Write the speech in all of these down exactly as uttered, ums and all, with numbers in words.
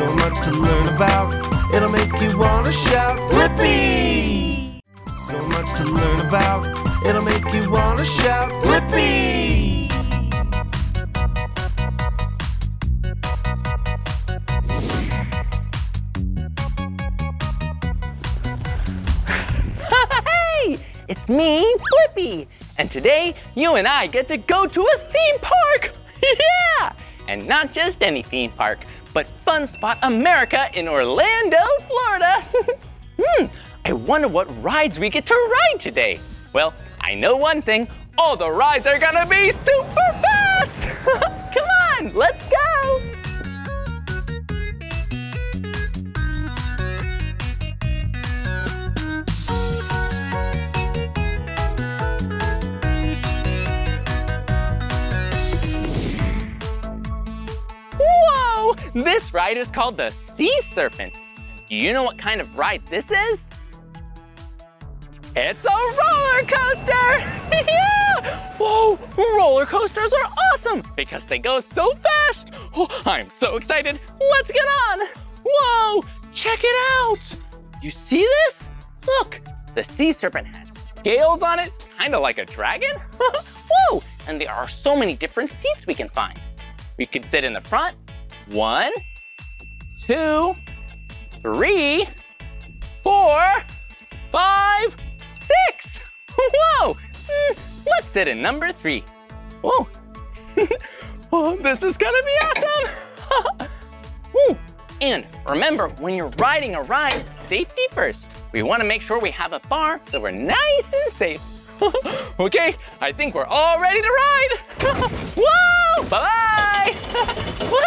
so much to learn about. It'll make you want to shout, Blippi! So much to learn about. It'll make you want to shout, Blippi! Hey! It's me, Blippi! And today, you and I get to go to a theme park! Yeah! And not just any theme park, but Fun Spot America in Orlando, Florida. Hmm, I wonder what rides we get to ride today. Well, I know one thing, all the rides are gonna be super fast. Come on, let's go. This ride is called the Sea Serpent. Do you know what kind of ride this is? It's a roller coaster! Yeah! Whoa, roller coasters are awesome because they go so fast. Oh, I'm so excited. Let's get on. Whoa, check it out. You see this? Look, the Sea Serpent has scales on it, kind of like a dragon. Whoa, and there are so many different seats we can find. We can sit in the front. One, two, three, four, five, six. Whoa, let's sit in number three. Whoa, oh, this is gonna be awesome. Woo. And remember, when you're riding a ride, safety first. We wanna make sure we have a bar so we're nice and safe. Okay, I think we're all ready to ride. Whoa, bye-bye. Whoa.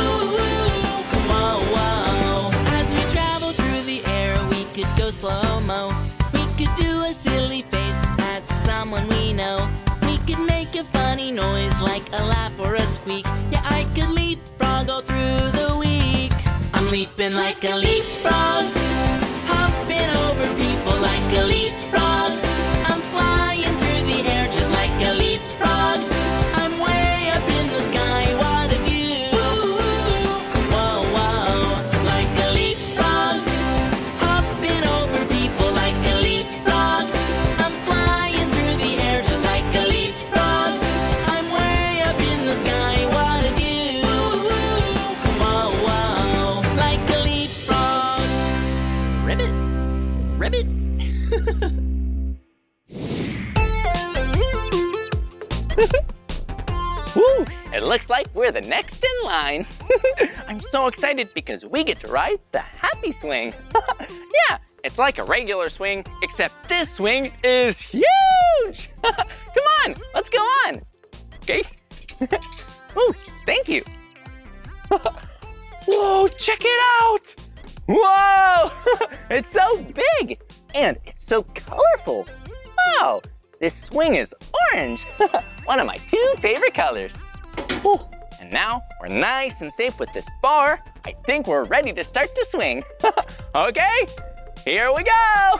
Whoa, whoa. As we travel through the air, we could go slow-mo. We could do a silly face at someone we know. We could make a funny noise like a laugh or a squeak. Yeah, I could leapfrog all through the week. I'm leaping like a leapfrog, hopping over people like a leapfrog. I'm flying through the air just like a leapfrog. I'm way up in the sky, what a view. Whoa, whoa, like a leapfrog, hopping over people like a leapfrog. I'm flying through the air just like a leapfrog. Ribbit. Woo, it looks like we're the next in line. I'm so excited because we get to ride the happy swing. Yeah, it's like a regular swing, except this swing is huge. Come on, let's go on. Okay. Ooh, thank you. Whoa, check it out. Whoa, it's so big and it's so colorful. Wow, this swing is orange, one of my two favorite colors. Ooh. And now we're nice and safe with this bar. I think we're ready to start to swing. Okay, here we go.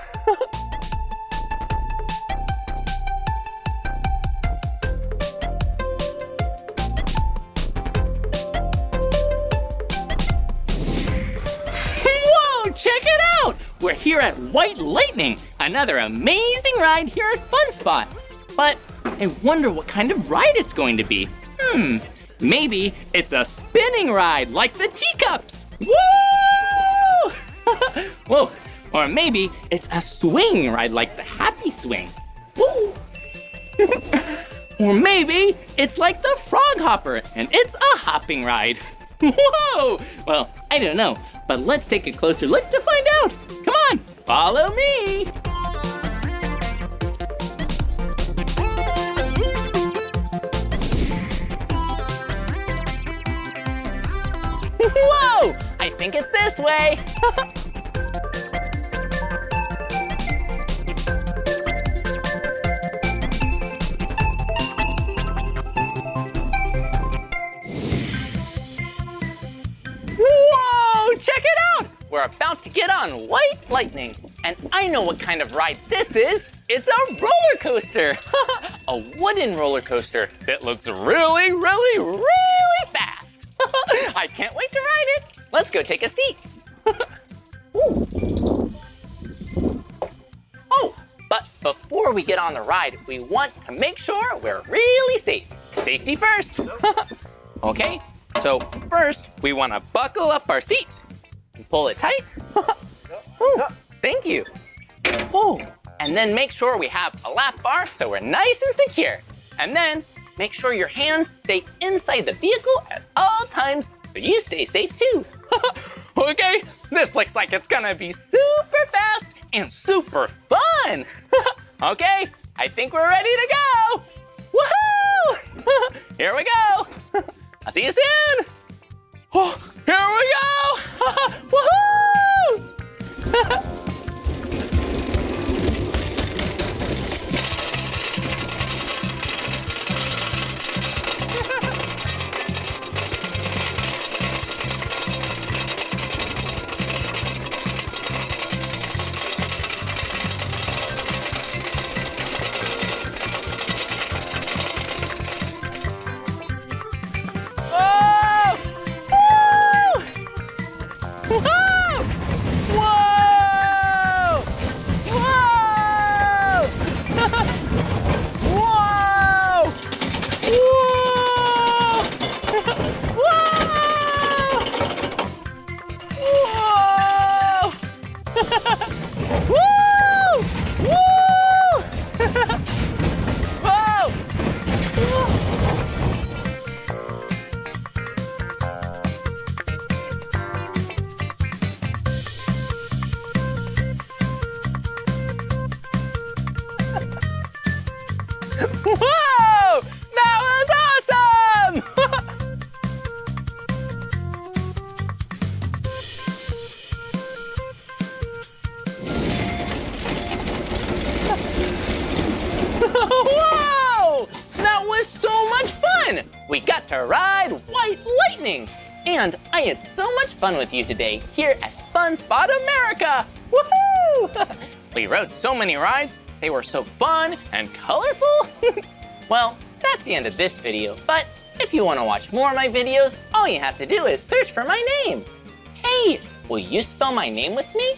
here at White Lightning, another amazing ride here at Fun Spot. But I wonder what kind of ride it's going to be. Hmm, maybe it's a spinning ride like the teacups. Woo! Whoa, or maybe it's a swing ride like the happy swing. Woo! Or maybe it's like the frog hopper and it's a hopping ride. Whoa! Well, I don't know, but let's take a closer look to find out. Come on, follow me. Whoa! I think it's this way. Whoa! Check it out! We're about to get on White Lightning. And I know what kind of ride this is. It's a roller coaster. A wooden roller coaster that looks really, really, really fast. I can't wait to ride it. Let's go take a seat. Oh, but before we get on the ride, we want to make sure we're really safe. Safety first. Okay, so first we want to buckle up our seat and pull it tight. Ooh, thank you. Ooh, and then make sure we have a lap bar so we're nice and secure. And then make sure your hands stay inside the vehicle at all times so you stay safe too. Okay, this looks like it's gonna be super fast and super fun. Okay, I think we're ready to go. Woohoo! Here we go. I'll see you soon. Oh, here we go. Woohoo! Fun with you today here at Fun Spot America. Woohoo! We rode so many rides, they were so fun and colorful. Well, that's the end of this video, but if you want to watch more of my videos, all you have to do is search for my name. Hey, will you spell my name with me?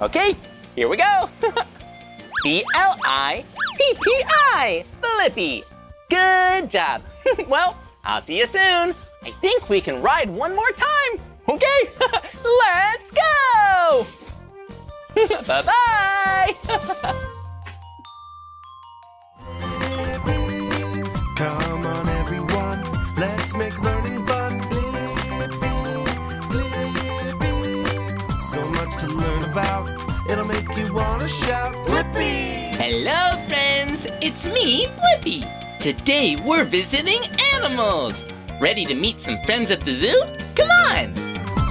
Okay, here we go. B L I P P I, Blippi. Good job. Well, I'll see you soon. I think we can ride one more time. Okay, let's go! Bye-bye! Come on, everyone, let's make learning fun. So much to learn about, it'll make you want to shout, Blippi! Hello, friends, it's me, Blippi. Today, we're visiting animals. Ready to meet some friends at the zoo? Come on!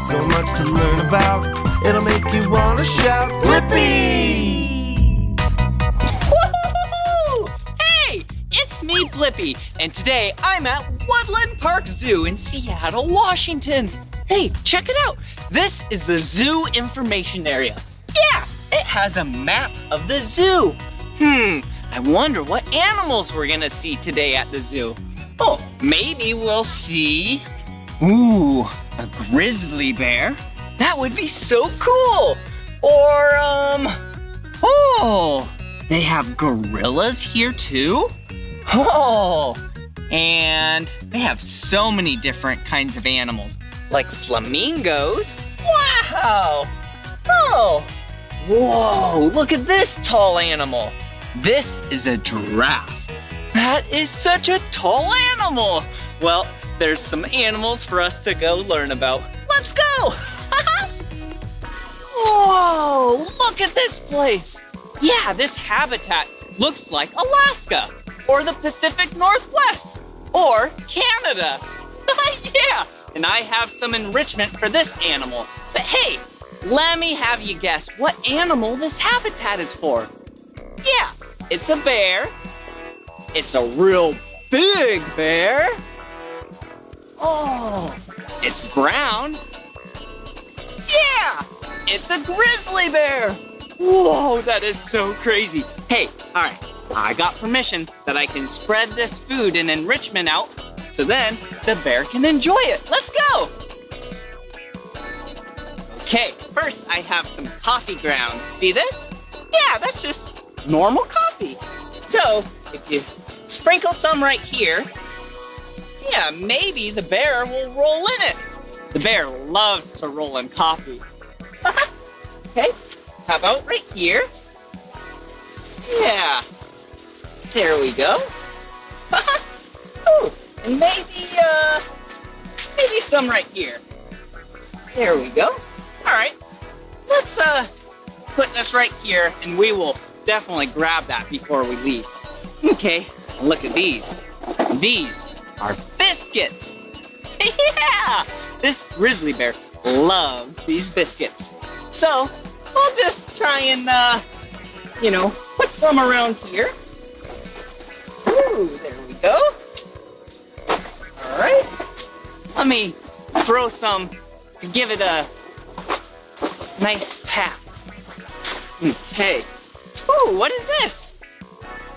So much to learn about, it'll make you wanna shout, Blippi! Woohoo! Hey, it's me, Blippi, and today I'm at Woodland Park Zoo in Seattle, Washington. Hey, check it out. This is the zoo information area. Yeah, it has a map of the zoo. Hmm, I wonder what animals we're gonna see today at the zoo. Oh, maybe we'll see... Ooh, a grizzly bear? That would be so cool! Or, um, oh, they have gorillas here too? Oh, and they have so many different kinds of animals, like flamingos. Wow! Oh, whoa, look at this tall animal. This is a giraffe. That is such a tall animal. Well, there's some animals for us to go learn about. Let's go! Whoa, look at this place. Yeah, this habitat looks like Alaska or the Pacific Northwest or Canada. Yeah, and I have some enrichment for this animal. But hey, let me have you guess what animal this habitat is for. Yeah, it's a bear. It's a real big bear. Oh, it's brown. Yeah, it's a grizzly bear. Whoa, that is so crazy. Hey, all right, I got permission that I can spread this food and enrichment out so then the bear can enjoy it. Let's go. Okay, first I have some coffee grounds. See this? Yeah, that's just normal coffee. So if you sprinkle some right here, yeah, maybe the bear will roll in it. The bear loves to roll in coffee. Okay, how about right here? Yeah, there we go. Oh, and maybe, uh, maybe some right here. There we go. All right, let's uh, put this right here and we will definitely grab that before we leave. Okay, look at these. These are biscuits. Yeah, this grizzly bear loves these biscuits. So I'll just try and, uh, you know, put some around here. Ooh, there we go. All right, let me throw some to give it a nice pat. Okay. Ooh, what is this?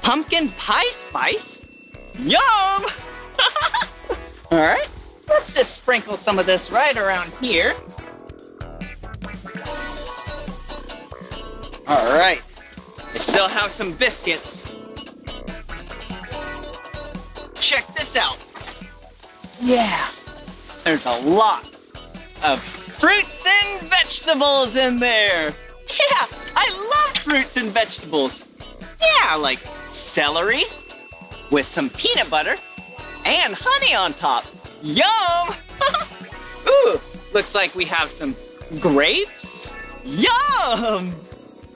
Pumpkin pie spice? Yum! All right, let's just sprinkle some of this right around here. All right, I still have some biscuits. Check this out. Yeah, there's a lot of fruits and vegetables in there. Yeah, I love fruits and vegetables. Yeah, like celery with some peanut butter and honey on top. Yum! Ooh, looks like we have some grapes. Yum!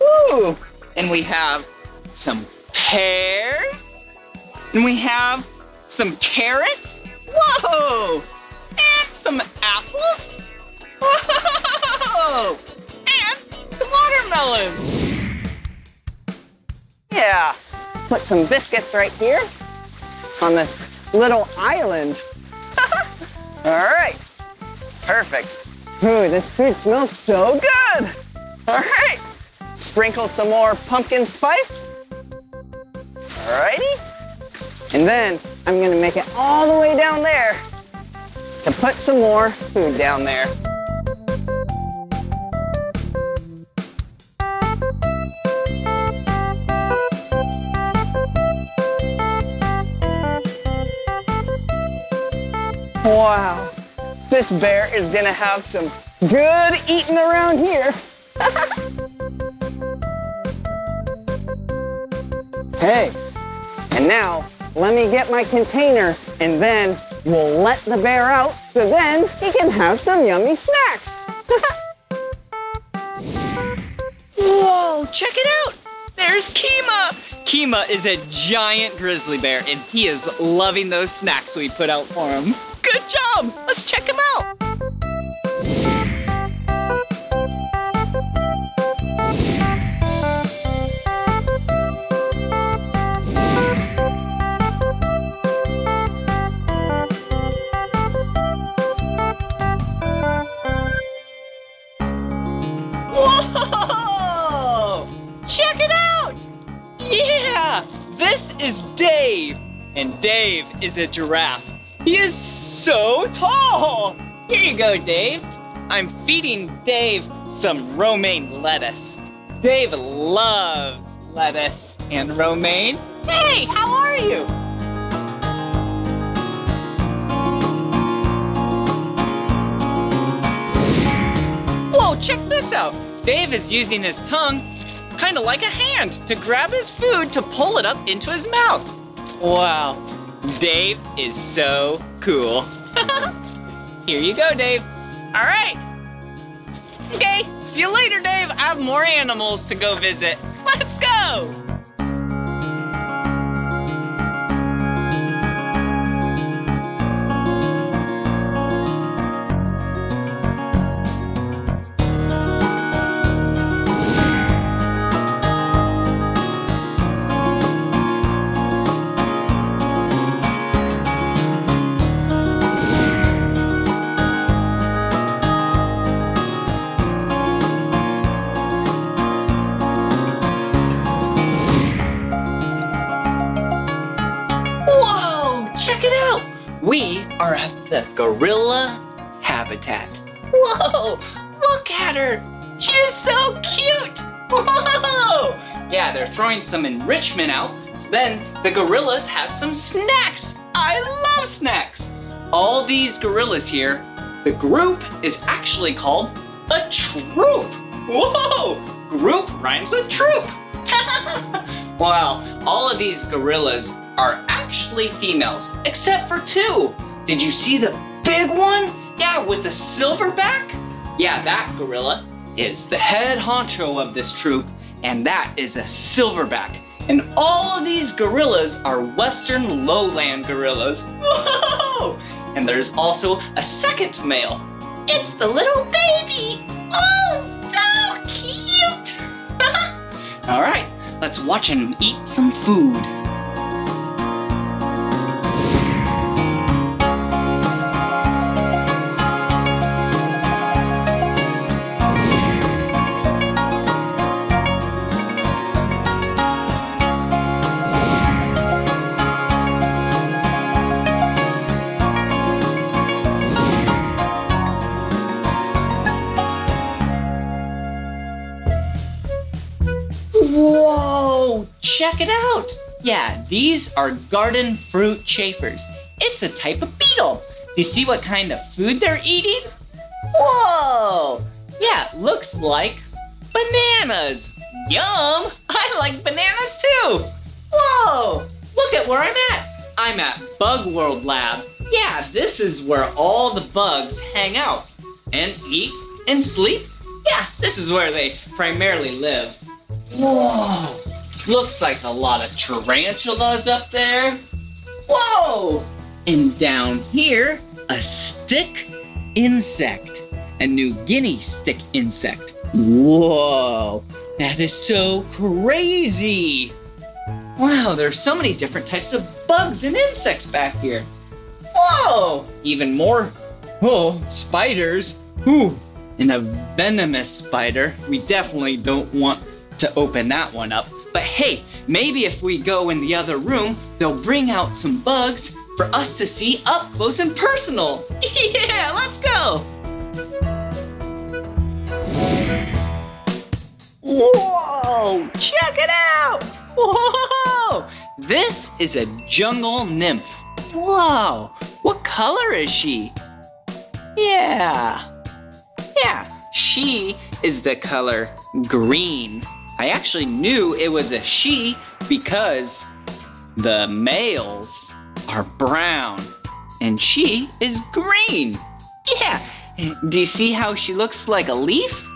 Ooh, and we have some pears. And we have some carrots. Whoa! And some apples. Whoa! And some watermelons. Yeah, put some biscuits right here on this little island. All right, perfect. Ooh, this food smells so good. All right, sprinkle some more pumpkin spice. All righty. And then I'm gonna make it all the way down there to put some more food down there. Wow, this bear is gonna have some good eating around here. Hey, and now let me get my container and then we'll let the bear out so then he can have some yummy snacks. Whoa, check it out. There's Kima. Kima is a giant grizzly bear and he is loving those snacks we put out for him. Good job! Let's check him out! Whoa! Check it out! Yeah! This is Dave, and Dave is a giraffe. He is so tall! Here you go, Dave. I'm feeding Dave some romaine lettuce. Dave loves lettuce and romaine. Hey, how are you? Whoa, check this out. Dave is using his tongue kind of like a hand to grab his food to pull it up into his mouth. Wow, Dave is so cool. Here you go, Dave. All right. Okay, see you later, Dave. I have more animals to go visit. Let's go. We are at the gorilla habitat. Whoa, look at her. She is so cute. Whoa. Yeah, they're throwing some enrichment out. So then the gorillas have some snacks. I love snacks. All these gorillas here, the group is actually called a troop. Whoa, group rhymes with troop. Wow, all of these gorillas are actually females, except for two. Did you see the big one? Yeah, with the silver back? Yeah, that gorilla is the head honcho of this troop, and that is a silverback. And all of these gorillas are western lowland gorillas. Whoa! And there's also a second male. It's the little baby. Oh, so cute. All right, let's watch him eat some food. Check it out. Yeah, these are garden fruit chafers. It's a type of beetle. Do you see what kind of food they're eating? Whoa. Yeah, it looks like bananas. Yum. I like bananas too. Whoa. Look at where I'm at. I'm at Bug World Lab. Yeah, this is where all the bugs hang out and eat and sleep. Yeah, this is where they primarily live. Whoa. Looks like a lot of tarantulas up there. Whoa! And down here, a stick insect. A New Guinea stick insect. Whoa! That is so crazy! Wow, there's so many different types of bugs and insects back here. Whoa! Even more, oh, spiders. Ooh, and a venomous spider. We definitely don't want to open that one up. But hey, maybe if we go in the other room, they'll bring out some bugs for us to see up close and personal. Yeah, let's go. Whoa, check it out. Whoa, this is a jungle nymph. Whoa, what color is she? Yeah, yeah, she is the color green. I actually knew it was a she because the males are brown and she is green. Yeah, do you see how she looks like a leaf?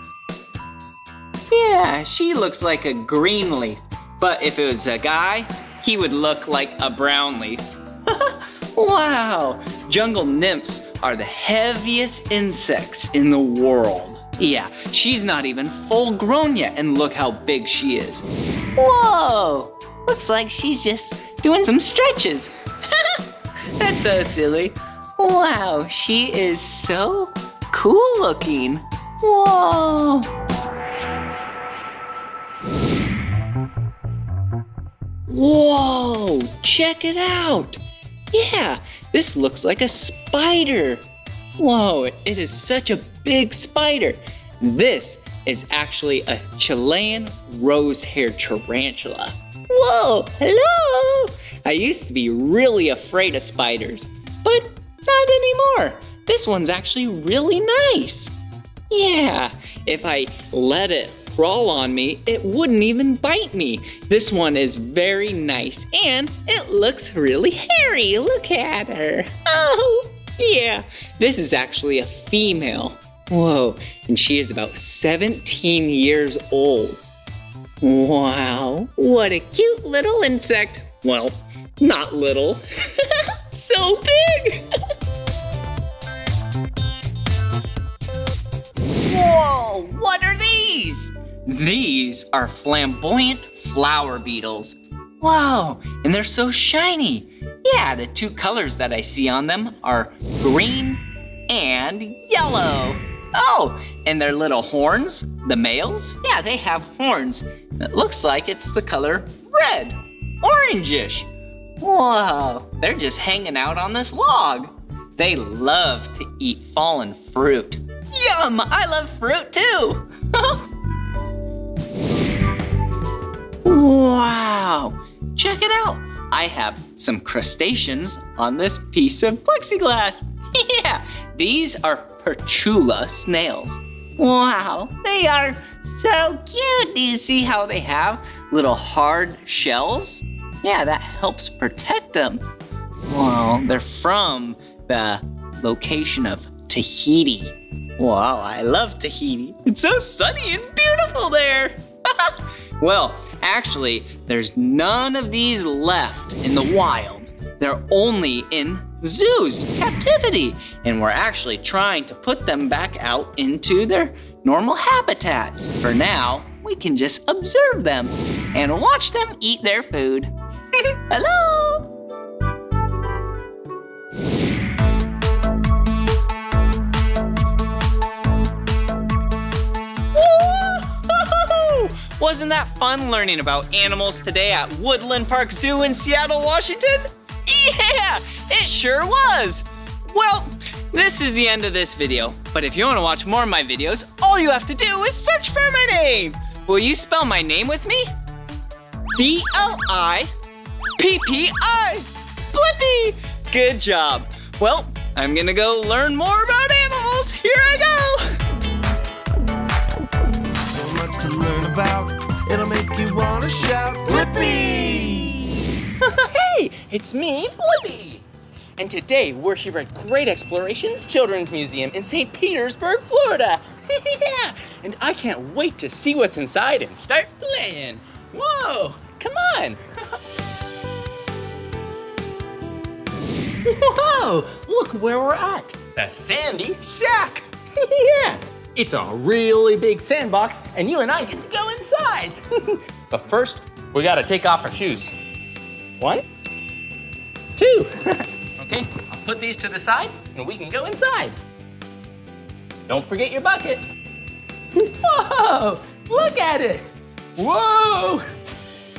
Yeah, she looks like a green leaf. But if it was a guy, he would look like a brown leaf. Wow, jungle nymphs are the heaviest insects in the world. Yeah, she's not even full grown yet, and look how big she is. Whoa, looks like she's just doing some stretches. That's so silly. Wow, she is so cool looking. Whoa. Whoa, check it out. Yeah, this looks like a spider. Whoa, it is such a big spider. This is actually a Chilean rose-hair tarantula. Whoa, hello. I used to be really afraid of spiders, but not anymore. This one's actually really nice. Yeah, if I let it crawl on me, it wouldn't even bite me. This one is very nice, and it looks really hairy. Look at her. Oh, yeah. This is actually a female. Whoa, and she is about seventeen years old. Wow, what a cute little insect. Well, not little. So big. Whoa, what are these? These are flamboyant flower beetles. Wow, and they're so shiny. Yeah, the two colors that I see on them are green and yellow. Oh, and their little horns, the males, yeah, they have horns. It looks like it's the color red, orangish. Whoa, they're just hanging out on this log. They love to eat fallen fruit. Yum, I love fruit too. Wow, check it out. I have some crustaceans on this piece of plexiglass. Yeah, these are pertula snails. Wow, they are so cute. Do you see how they have little hard shells? Yeah, that helps protect them. Wow, they're from the location of Tahiti. Wow, I love Tahiti. It's so sunny and beautiful there. Well, actually, there's none of these left in the wild. They're only in zoos, captivity, and we're actually trying to put them back out into their normal habitats. For now, we can just observe them and watch them eat their food. Hello! Wasn't that fun learning about animals today at Woodland Park Zoo in Seattle, Washington? Yeah, it sure was. Well, this is the end of this video, but if you want to watch more of my videos, all you have to do is search for my name. Will you spell my name with me? B L I P P I, Blippi. Good job. Well, I'm gonna go learn more about animals. Here I go. To learn about, it'll make you want to shout, Blippi! Hey, it's me, Blippi! And today we're here at Great Explorations Children's Museum in Saint Petersburg, Florida! Yeah! And I can't wait to see what's inside and start playing! Whoa! Come on! Whoa! Look where we're at! The Sandy Shack! Yeah! It's a really big sandbox, and you and I get to go inside. But first, we gotta take off our shoes. One, two. Okay, I'll put these to the side, and we can go inside. Don't forget your bucket. Whoa, look at it. Whoa,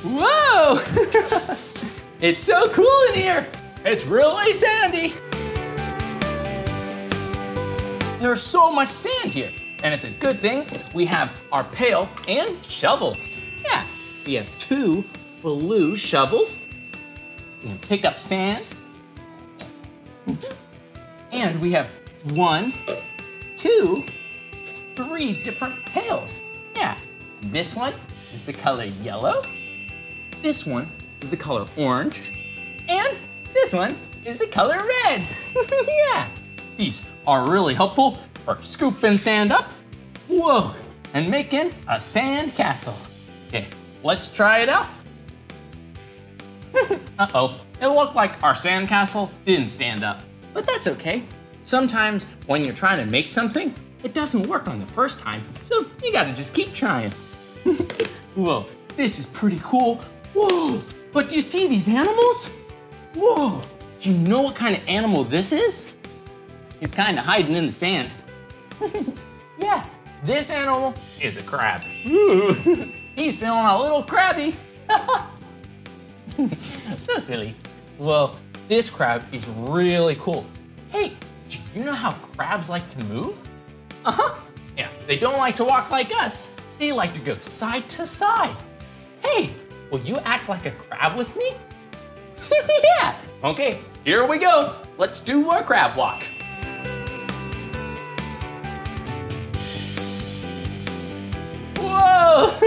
whoa. It's so cool in here. It's really sandy. There's so much sand here. And it's a good thing we have our pail and shovel. Yeah, we have two blue shovels. We can pick up sand. And we have one, two, three different pails. Yeah, this one is the color yellow. This one is the color orange. And this one is the color red. Yeah, these are really helpful for scooping sand up, whoa, and making a sand castle. Okay, let's try it out. Uh-oh, it looked like our sand castle didn't stand up, but that's okay. Sometimes when you're trying to make something, it doesn't work on the first time, so you gotta just keep trying. Whoa, this is pretty cool. Whoa, but do you see these animals? Whoa, do you know what kind of animal this is? It's kind of hiding in the sand. Yeah, this animal is a crab. Ooh, he's feeling a little crabby. So silly. Well, this crab is really cool. Hey, Do you know how crabs like to move? Uh-huh. Yeah, they don't like to walk like us. They like to go side to side. Hey, will you act like a crab with me? Yeah. Okay, here we go. Let's do a crab walk. Whoa!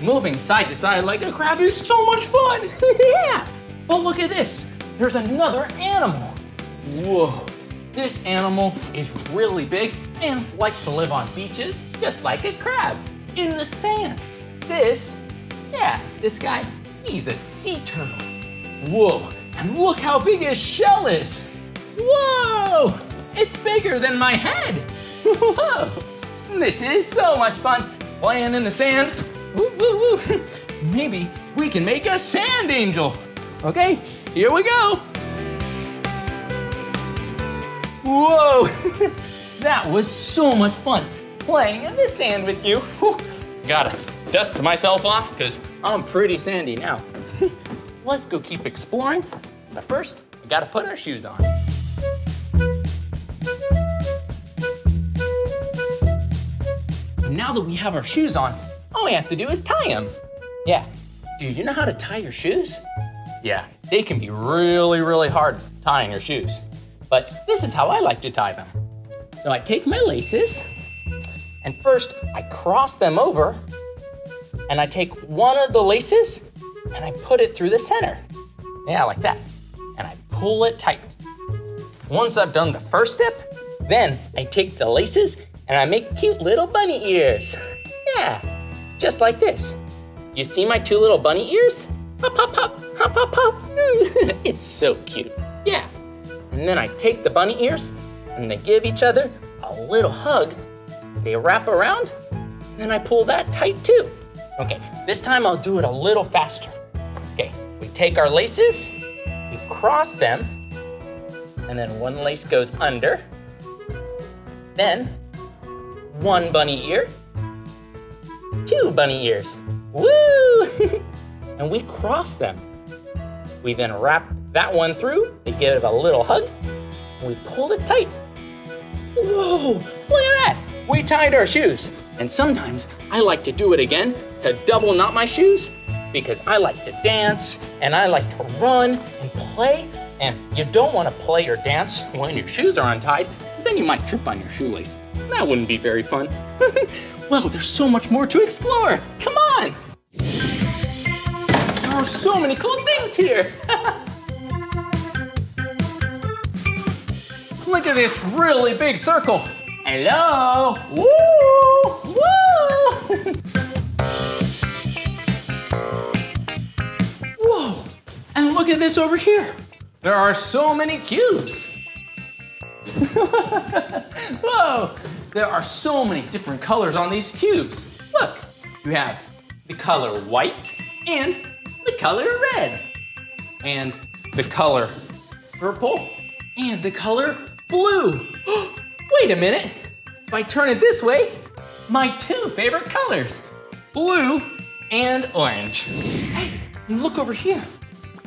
Moving side to side like a crab is so much fun. Yeah. But look at this. There's another animal. Whoa. This animal is really big and likes to live on beaches just like a crab in the sand. This, yeah, this guy, he's a sea turtle. Whoa, and look how big his shell is. Whoa, it's bigger than my head. Whoa, this is so much fun playing in the sand. Woo, woo, woo. Maybe we can make a sand angel. Okay, here we go. Whoa, that was so much fun playing in the sand with you. Whew. Gotta dust myself off because I'm pretty sandy now. Let's go keep exploring, but first, we gotta put our shoes on. Now that we have our shoes on, all we have to do is tie them. Yeah, do you know how to tie your shoes? Yeah, they can be really, really hard tying your shoes. But this is how I like to tie them. So I take my laces, and first I cross them over, and I take one of the laces, and I put it through the center. Yeah, like that. And I pull it tight. Once I've done the first step, then I take the laces, and I make cute little bunny ears. Yeah, just like this. You see my two little bunny ears? Hop, hop, hop, hop, hop, hop. It's so cute, yeah. And then I take the bunny ears and they give each other a little hug. They wrap around, and then I pull that tight too. Okay, this time I'll do it a little faster. Okay, we take our laces, we cross them, and then one lace goes under, then one bunny ear, two bunny ears, woo! And we cross them. We then wrap that one through, they give it a little hug, and we pulled it tight. Whoa, look at that. We tied our shoes. And sometimes I like to do it again to double knot my shoes because I like to dance and I like to run and play. And you don't want to play or dance when your shoes are untied because then you might trip on your shoelace. That wouldn't be very fun. Well, there's so much more to explore. Come on. There are so many cool things here. Look at this really big circle. Hello. Woo! Woo! Whoa. And look at this over here. There are so many cubes. Whoa. There are so many different colors on these cubes. Look, you have the color white and the color red and the color purple and the color blue. Wait a minute. If I turn it this way, my two favorite colors, blue and orange. Hey, and look over here.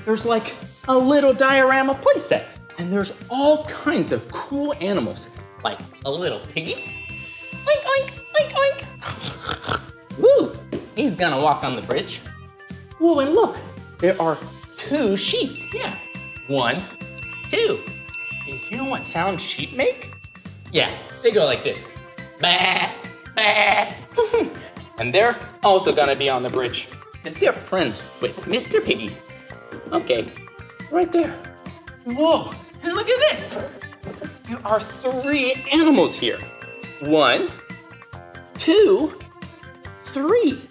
There's like a little diorama playset, and there's all kinds of cool animals, like a little piggy. Oink, oink, oink, oink. Woo, he's gonna walk on the bridge. Whoa, and look, there are two sheep. Yeah, one, two. And you know what sound sheep make? Yeah, they go like this. Bah, bah. And they're also gonna be on the bridge because they're friends with Mister Piggy. Okay, right there. Whoa, and look at this. There are three animals here. One, two, three.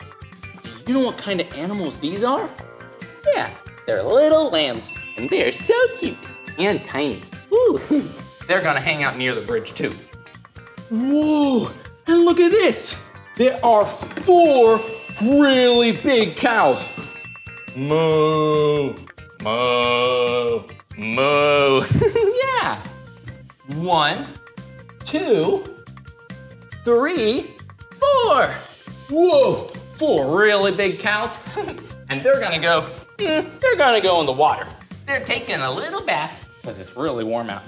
You know what kind of animals these are? Yeah, they're little lambs and they're so cute and tiny. Ooh. They're gonna hang out near the bridge too. Whoa, and look at this. There are four really big cows. Moo, moo, moo. Yeah. One, two, three, four. Whoa, four really big cows. And they're gonna go, mm, they're gonna go in the water. They're taking a little bath because it's really warm out.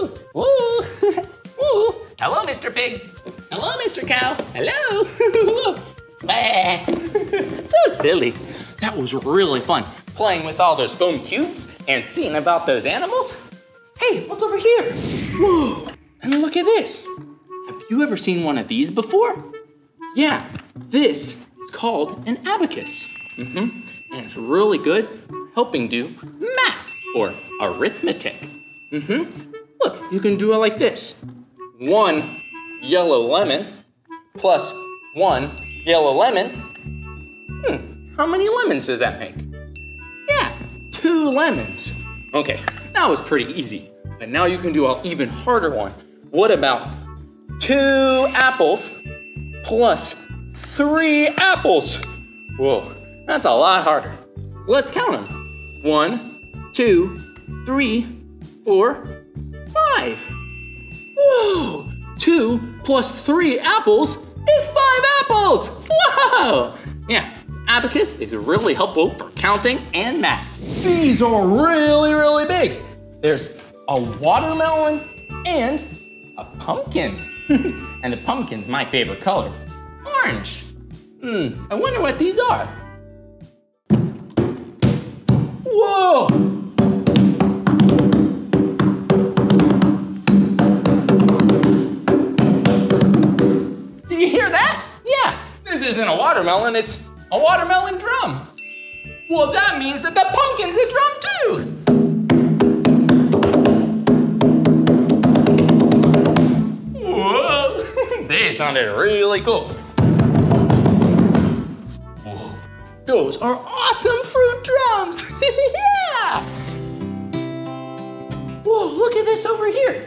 Woo! Woo! Woo! Hello, Mister Pig. Hello, Mister Cow. Hello. So silly. That was really fun, playing with all those foam cubes and seeing about those animals. Hey, look over here. Whoa, and look at this. Have you ever seen one of these before? Yeah, this is called an abacus. Mm-hmm. And it's really good helping do math or arithmetic. Mm-hmm. Look, you can do it like this. One yellow lemon plus one yellow lemon. Hmm, how many lemons does that make? Yeah, two lemons. Okay, that was pretty easy. But now you can do an even harder one. What about two apples plus three apples? Whoa, that's a lot harder. Let's count them. One, two, three, four, five. Whoa, two plus three apples is five apples. Whoa! Yeah, abacus is really helpful for counting and math. These are really, really big. There's a watermelon and a pumpkin. And the pumpkin's my favorite color, orange. Hmm, I wonder what these are. Whoa! Did you hear that? Yeah, this isn't a watermelon, it's a watermelon drum. Well, that means that the pumpkin's a drum too. They sounded really cool. Whoa. Those are awesome fruit drums. Yeah! Whoa, look at this over here.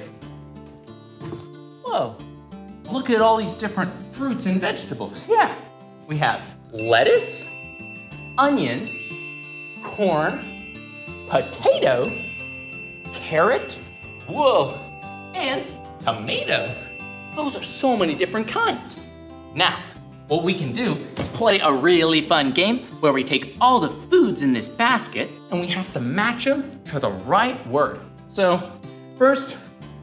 Whoa, look at all these different fruits and vegetables. Yeah, we have lettuce, onion, corn, potato, carrot, whoa, and tomato. Those are so many different kinds. Now, what we can do is play a really fun game where we take all the foods in this basket and we have to match them to the right word. So first,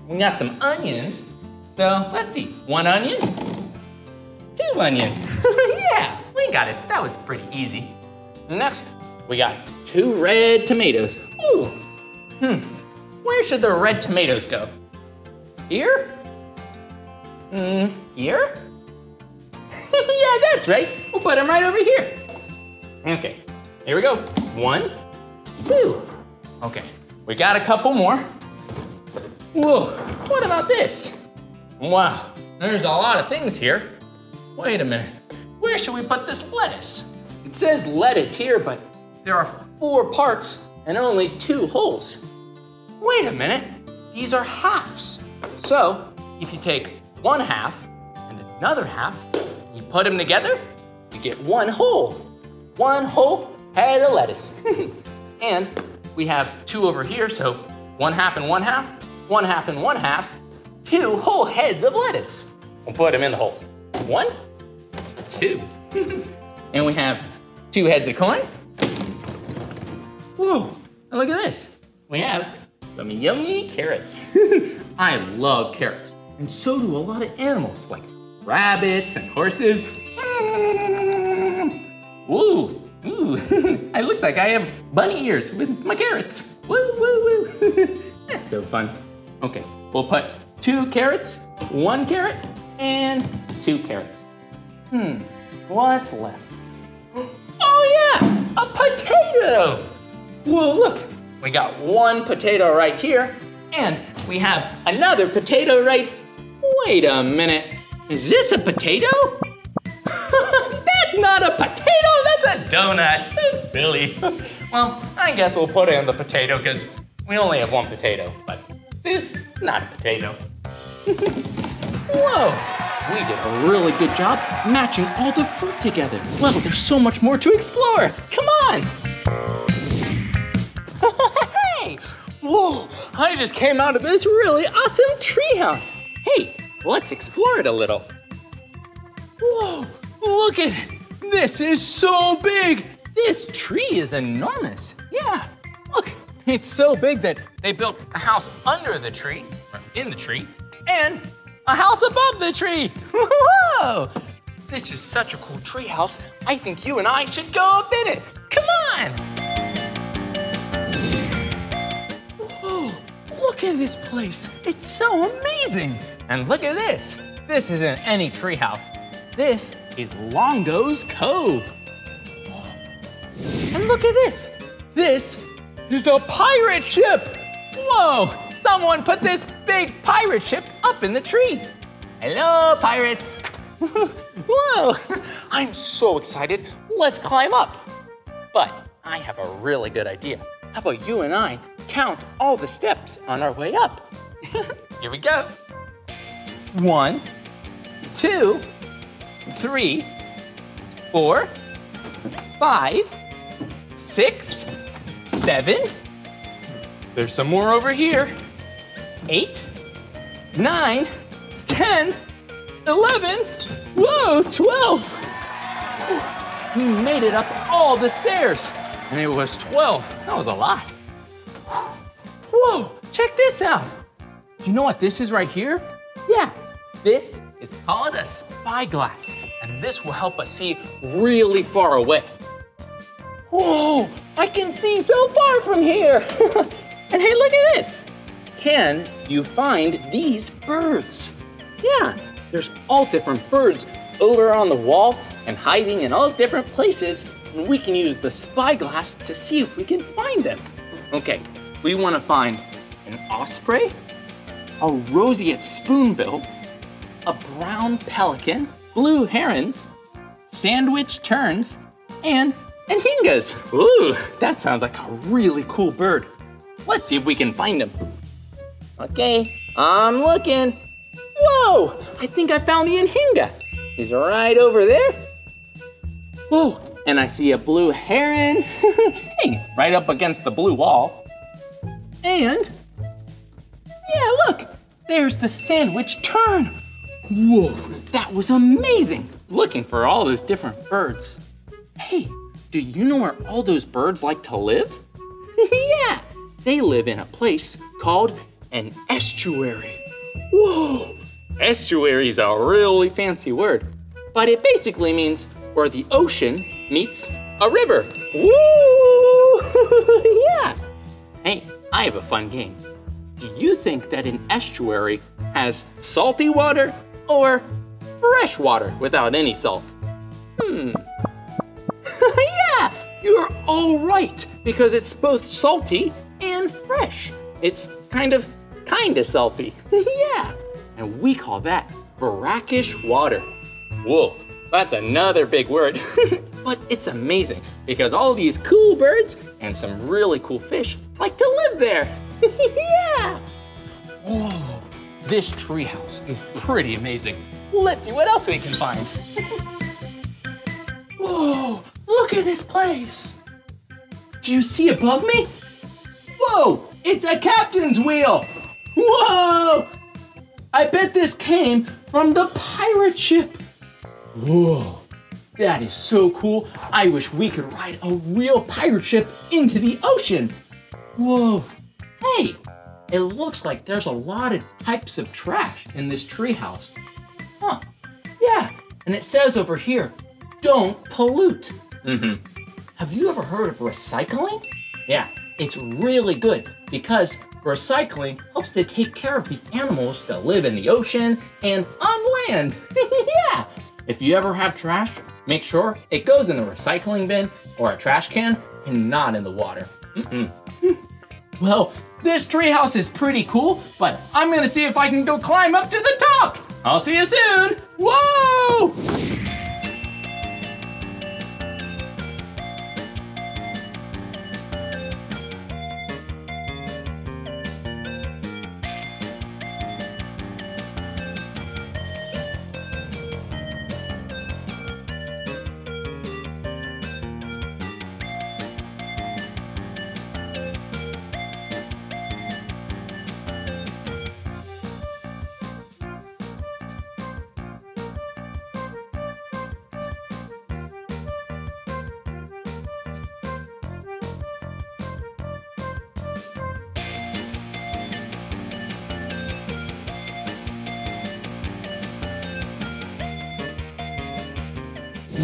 we got some onions. So let's see, one onion, two onion. Yeah, we got it, that was pretty easy. Next, we got two red tomatoes. Ooh, hmm, where should the red tomatoes go? Here? Mm, here? Yeah, that's right. We'll put them right over here. Okay, here we go. One, two. Okay, we got a couple more. Whoa, what about this? Wow, there's a lot of things here. Wait a minute, where should we put this lettuce? It says lettuce here, but there are four parts and only two holes. Wait a minute, these are halves. So, if you take one half and another half, you put them together, you get one whole. One whole head of lettuce. And we have two over here, so one half and one half, one half and one half, two whole heads of lettuce. We'll put them in the holes. One, two. And we have two heads of corn. Whoa, and look at this. We have some yummy carrots. I love carrots. And so do a lot of animals, like rabbits and horses. Woo, ooh, it looks like I have bunny ears with my carrots. Woo, woo, woo. That's so fun. Okay, we'll put two carrots, one carrot, and two carrots. Hmm, what's left? Oh yeah, a potato. Whoa, look, we got one potato right here, and we have another potato right here. Wait a minute, is this a potato? That's not a potato, that's a donut, so silly. Well, I guess we'll put in the potato because we only have one potato, but this is not a potato. Whoa, we did a really good job matching all the fruit together. Well, there's so much more to explore, come on. Hey, whoa, I just came out of this really awesome treehouse. Hey, let's explore it a little. Whoa, look at it. This is so big. This tree is enormous. Yeah, look, it's so big that they built a house under the tree, or in the tree and a house above the tree. Whoa! This is such a cool tree house. I think you and I should go up in it. Come on! Whoa, look at this place. It's so amazing. And look at this. This isn't any tree house. This is Longo's Cove. And look at this. This is a pirate ship. Whoa, someone put this big pirate ship up in the tree. Hello, pirates. Whoa, I'm so excited. Let's climb up. But I have a really good idea. How about you and I count all the steps on our way up? Here we go. One, two, three, four, five, six, seven. There's some more over here. Eight, nine, ten, eleven, whoa, twelve. We made it up all the stairs, and it was twelve. That was a lot. Whoa, check this out. You know what this is right here? Yeah, this is called a spyglass, and this will help us see really far away. Whoa, I can see so far from here. And hey, look at this. Can you find these birds? Yeah, there's all different birds over on the wall and hiding in all different places, and we can use the spyglass to see if we can find them. Okay, we want to find an osprey, a roseate spoonbill, a brown pelican, blue herons, sandwich terns, and and hingas. Ooh, that sounds like a really cool bird. Let's see if we can find them. Okay, I'm looking. Whoa, I think I found the anhinga. He's right over there. Whoa, and I see a blue heron. Hey, right up against the blue wall. And, yeah, look, there's the sandwich tern. Whoa, that was amazing. Looking for all those different birds. Hey. Do you know where all those birds like to live? Yeah, they live in a place called an estuary. Whoa, estuary is a really fancy word, but it basically means where the ocean meets a river. Woo, yeah. Hey, I have a fun game. Do you think that an estuary has salty water or fresh water without any salt? Hmm. Yeah, you're all right, because it's both salty and fresh. It's kind of, kind of salty, yeah. And we call that brackish water. Whoa, that's another big word. But it's amazing, because all these cool birds and some really cool fish like to live there, yeah. Whoa, this treehouse is pretty amazing. Let's see what else we can find. Whoa. Look at this place. Do you see above me? Whoa, it's a captain's wheel. Whoa, I bet this came from the pirate ship. Whoa, that is so cool. I wish we could ride a real pirate ship into the ocean. Whoa, hey, it looks like there's a lot of types of trash in this treehouse. Huh, yeah, and it says over here, don't pollute. Mm-hmm. Have you ever heard of recycling? Yeah, it's really good because recycling helps to take care of the animals that live in the ocean and on land. Yeah! If you ever have trash, make sure it goes in the recycling bin or a trash can and not in the water. Mm-mm. Well, this treehouse is pretty cool, but I'm gonna see if I can go climb up to the top. I'll see you soon. Whoa!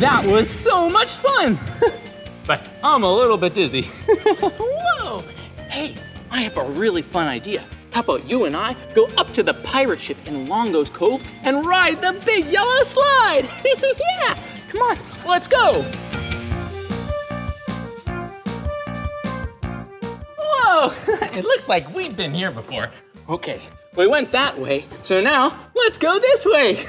That was so much fun. But I'm a little bit dizzy. Whoa. Hey, I have a really fun idea. How about you and I go up to the pirate ship in Longo's Cove and ride the big yellow slide? Yeah, come on, let's go. Whoa, it looks like we've been here before. Okay, we went that way, so now let's go this way.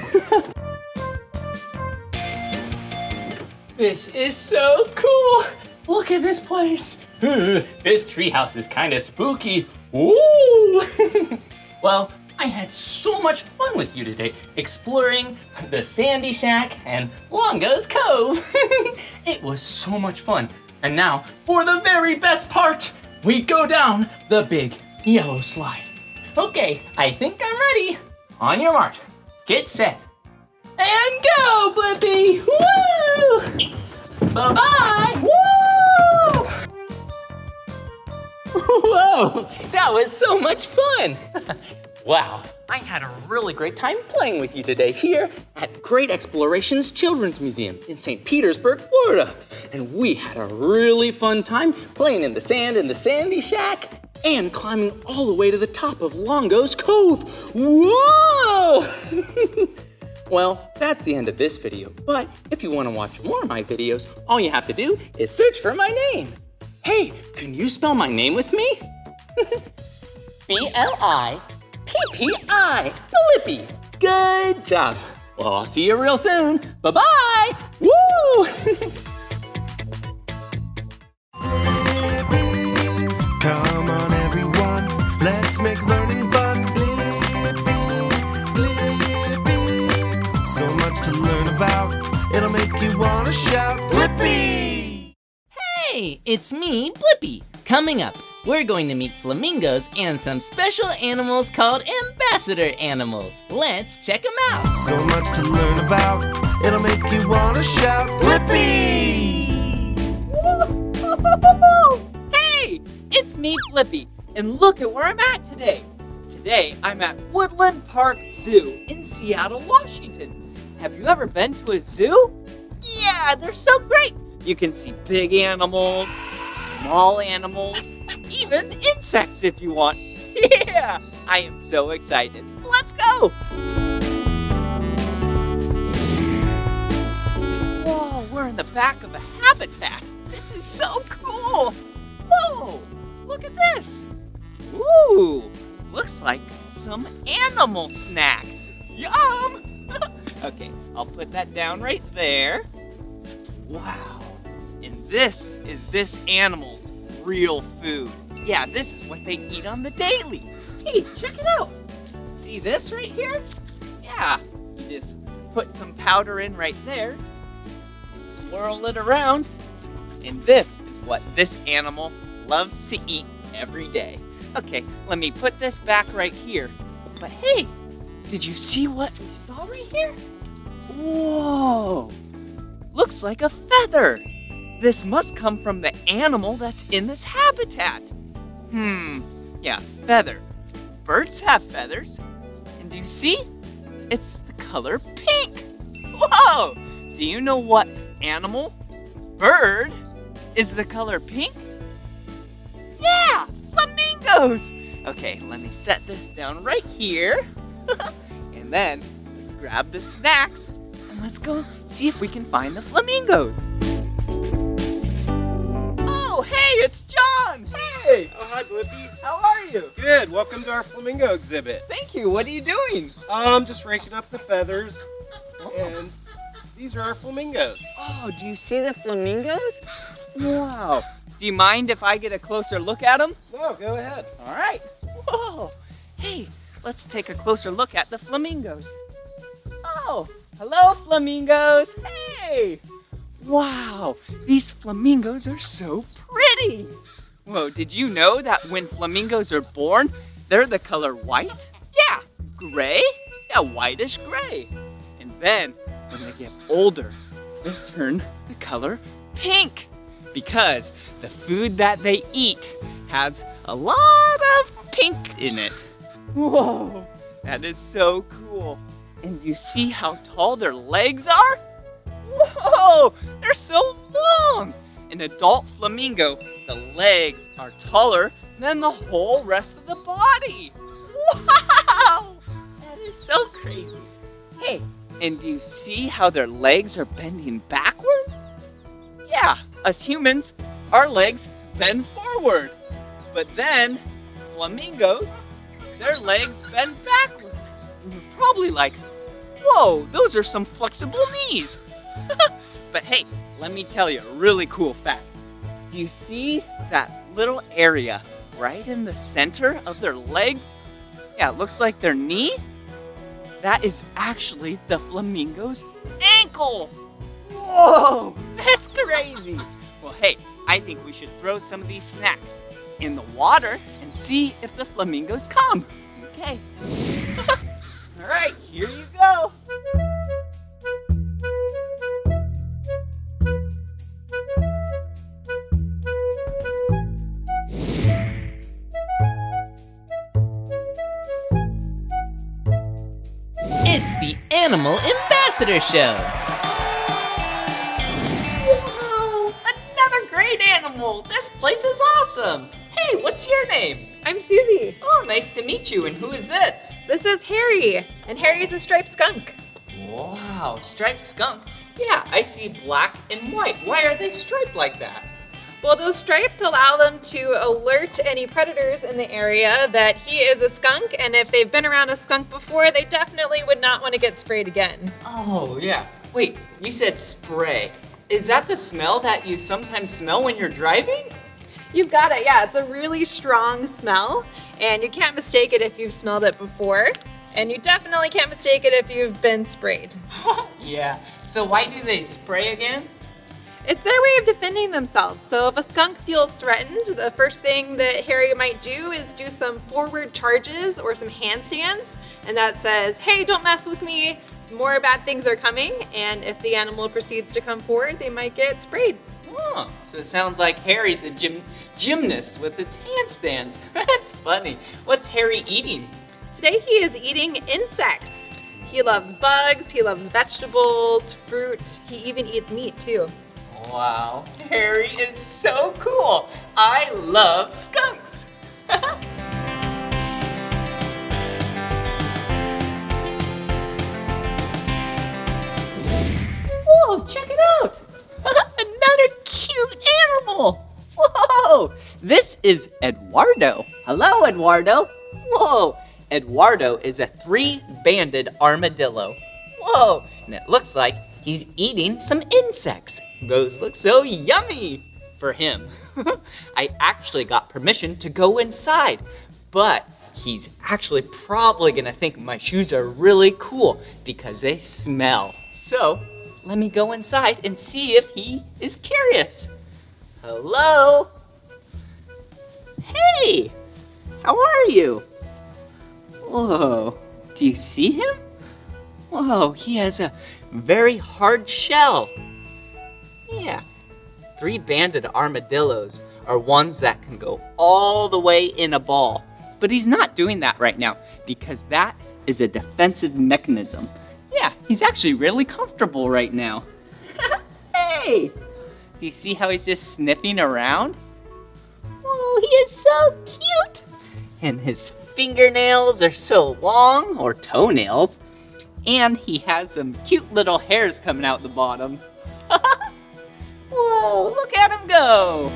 This is so cool. Look at this place. This treehouse is kind of spooky. Ooh! Well, I had so much fun with you today, exploring the Sandy Shack and Longo's Cove. It was so much fun. And now, for the very best part, we go down the big yellow slide. Okay, I think I'm ready. On your mark, get set, and go, Blippi! Woo! Bye-bye! Woo! Whoa, that was so much fun. Wow, I had a really great time playing with you today here at Great Explorations Children's Museum in Saint Petersburg, Florida. And we had a really fun time playing in the sand in the Sandy Shack and climbing all the way to the top of Longo's Cove. Whoa! Well, that's the end of this video, but if you want to watch more of my videos, all you have to do is search for my name. Hey, can you spell my name with me? B L I P P I, Blippi. Good job. Well, I'll see you real soon. Bye-bye. Woo! Come on, everyone. Let's make learning fun. So much to learn about, it'll make you wanna shout, Blippi! Hey, it's me, Blippi. Coming up, we're going to meet flamingos and some special animals called ambassador animals. Let's check them out. So much to learn about, it'll make you wanna shout, Blippi! Hey, it's me, Blippi, and look at where I'm at today. Today, I'm at Woodland Park Zoo in Seattle, Washington. Have you ever been to a zoo? Yeah, they're so great. You can see big animals, small animals, even insects if you want. Yeah, I am so excited. Let's go. Whoa, we're in the back of a habitat. This is so cool. Whoa, look at this. Ooh, looks like some animal snacks. Yum. Okay, I'll put that down right there. Wow. And this is this animal's real food. Yeah, this is what they eat on the daily. Hey, check it out. See this right here? Yeah, you just put some powder in right there, swirl it around, and this is what this animal loves to eat every day. Okay, let me put this back right here. But hey, did you see what we saw right here? Whoa! Looks like a feather. This must come from the animal that's in this habitat. Hmm, yeah, feather. Birds have feathers. And do you see? It's the color pink. Whoa! Do you know what animal, bird, is the color pink? Yeah, flamingos. Okay, let me set this down right here. And then let's grab the snacks and let's go see if we can find the flamingos. Oh, hey, it's John. Hey. Oh, hi, Blippi. How are you? Good. Welcome to our flamingo exhibit. Thank you. What are you doing? I'm um, just raking up the feathers. Oh. And these are our flamingos. Oh, do you see the flamingos? Wow. Do you mind if I get a closer look at them? No, go ahead. All right. Whoa. Hey. Let's take a closer look at the flamingos. Oh, hello, flamingos. Hey. Wow, these flamingos are so pretty. Whoa, did you know that when flamingos are born, they're the color white? Yeah, gray, yeah, whitish gray. And then when they get older, they turn the color pink because the food that they eat has a lot of pink in it. Whoa, that is so cool. And you see how tall their legs are? Whoa, they're so long! An adult flamingo, the legs are taller than the whole rest of the body. Wow! That is so crazy. Hey, and do you see how their legs are bending backwards? Yeah, us humans, our legs bend forward. But then, flamingos, their legs bend backwards. And you're probably like, whoa, those are some flexible knees. But hey, let me tell you a really cool fact. Do you see that little area right in the center of their legs? Yeah, it looks like their knee. That is actually the flamingo's ankle. Whoa, that's crazy. Well, hey, I think we should throw some of these snacks in the water and see if the flamingos come. Okay. All right, here you go. It's the Animal Ambassador Show! Whoa! Another great animal! This place is awesome! Hey, what's your name? I'm Susie. Oh, nice to meet you. And who is this? This is Harry. And Harry's a striped skunk. Wow, striped skunk? Yeah, I see black and white. Why are they striped like that? Well, those stripes allow them to alert any predators in the area that he is a skunk, and if they've been around a skunk before, they definitely would not want to get sprayed again. Oh, yeah. Wait, you said spray. Is that the smell that you sometimes smell when you're driving? You've got it, yeah. It's a really strong smell, and you can't mistake it if you've smelled it before, and you definitely can't mistake it if you've been sprayed. Yeah. So why do they spray again? It's their way of defending themselves. So if a skunk feels threatened, the first thing that Harry might do is do some forward charges or some handstands. And that says, hey, don't mess with me. More bad things are coming. And if the animal proceeds to come forward, they might get sprayed. Oh, so it sounds like Harry's a gym gymnast with its handstands. That's funny. What's Harry eating? Today he is eating insects. He loves bugs, he loves vegetables, fruit. He even eats meat too. Wow, Harry is so cool. I love skunks. Whoa, check it out. Another cute animal. Whoa, this is Eduardo. Hello, Eduardo. Whoa, Eduardo is a three-banded armadillo. Whoa, and it looks like he's eating some insects. Those look so yummy for him. I actually got permission to go inside, but he's actually probably gonna think my shoes are really cool because they smell. So let me go inside and see if he is curious. Hello? Hey, how are you? Whoa, do you see him? Whoa, he has a very hard shell. Yeah, three-banded armadillos are ones that can go all the way in a ball. But he's not doing that right now because that is a defensive mechanism. Yeah, he's actually really comfortable right now. Hey! Do you see how he's just sniffing around? Oh, he is so cute! And his fingernails are so long, or toenails, and he has some cute little hairs coming out the bottom. Whoa, look at him go!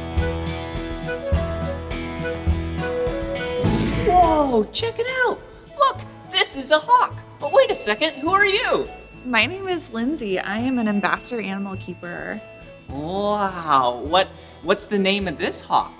Whoa, check it out! Look, this is a hawk. But wait a second, who are you? My name is Lindsay. I am an ambassador animal keeper. Wow, what, what's the name of this hawk?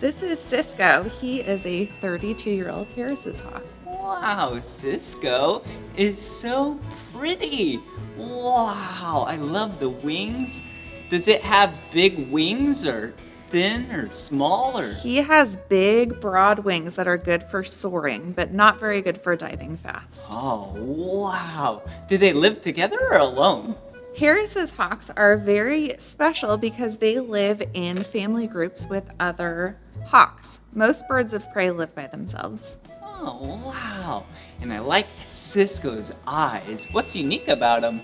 This is Cisco. He is a thirty-two-year-old Harris's hawk. Wow, Cisco is so pretty. Wow, I love the wings. Does it have big wings or thin or small? Or? He has big, broad wings that are good for soaring, but not very good for diving fast. Oh, wow. Do they live together or alone? Harris's hawks are very special because they live in family groups with other hawks. Most birds of prey live by themselves. Oh, wow. And I like Cisco's eyes. What's unique about him?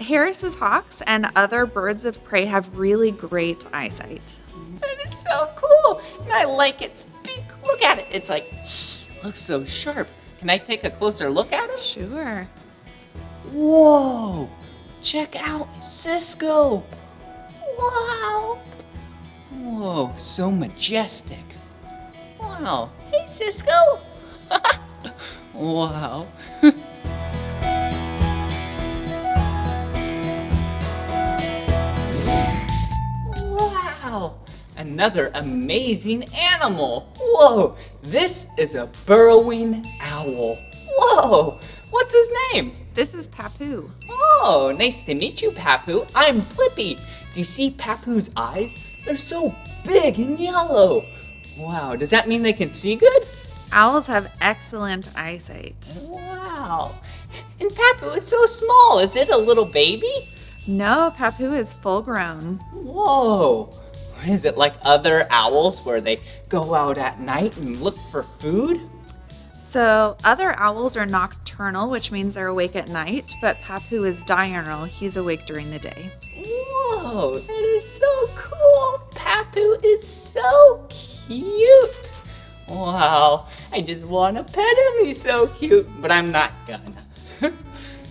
Harris's hawks and other birds of prey have really great eyesight. That is so cool. And I like its beak. Look at it. It's like, it looks so sharp. Can I take a closer look at it? Sure. Whoa. Check out Cisco. Wow. Whoa, so majestic. Wow. Hey, Cisco. Wow. Wow. Another amazing animal. Whoa, this is a burrowing owl. Whoa, what's his name? This is Papu. Oh, nice to meet you, Papu. I'm Blippi. Do you see Papu's eyes? They're so big and yellow. Wow, does that mean they can see good? Owls have excellent eyesight. Wow. And Papu is so small. Is it a little baby? No, Papu is full grown. Whoa. Is it like other owls where they go out at night and look for food? So other owls are nocturnal, which means they're awake at night, but Papu is diurnal. He's awake during the day. Whoa, that is so cool. Papu is so cute. Wow, I just want to pet him. He's so cute, but I'm not gonna.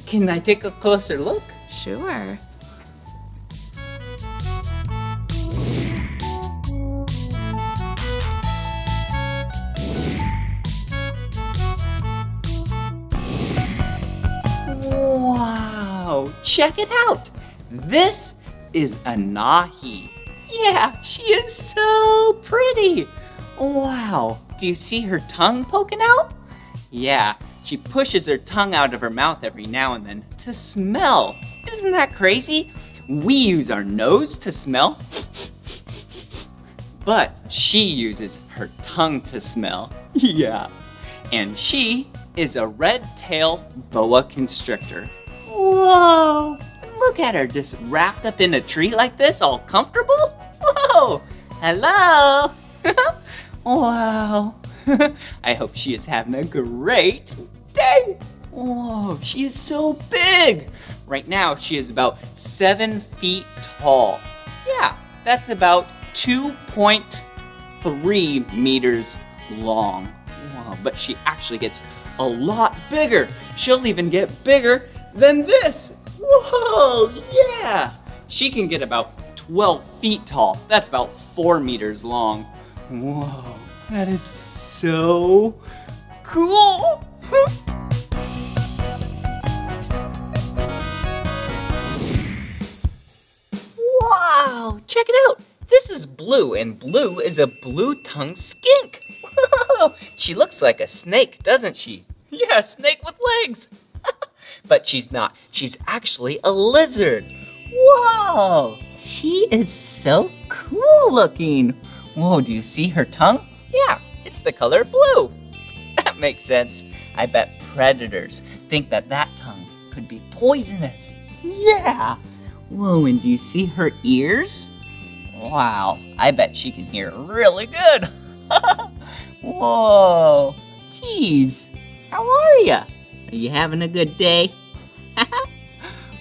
Can I take a closer look? Sure. Wow, check it out. This is Anahi. Yeah, she is so pretty. Wow, do you see her tongue poking out? Yeah, she pushes her tongue out of her mouth every now and then to smell. Isn't that crazy? We use our nose to smell, but she uses her tongue to smell. Yeah, and she is a red-tailed boa constrictor. Whoa, look at her just wrapped up in a tree like this, all comfortable. Whoa, hello. Wow, I hope she is having a great day. Whoa, she is so big. Right now, she is about seven feet tall. Yeah, that's about two point three meters long. Whoa, but she actually gets a lot bigger. She'll even get bigger than this. Whoa, yeah. She can get about twelve feet tall. That's about four meters long. Whoa, that is so cool. Wow, check it out. This is Blue, and Blue is a blue-tongued skink. Whoa, she looks like a snake, doesn't she? Yeah, a snake with legs. But she's not. She's actually a lizard. Whoa, she is so cool looking. Whoa, do you see her tongue? Yeah, it's the color blue. That makes sense. I bet predators think that that tongue could be poisonous. Yeah. Whoa, and do you see her ears? Wow, I bet she can hear really good. Whoa, geez, how are you? Are you having a good day?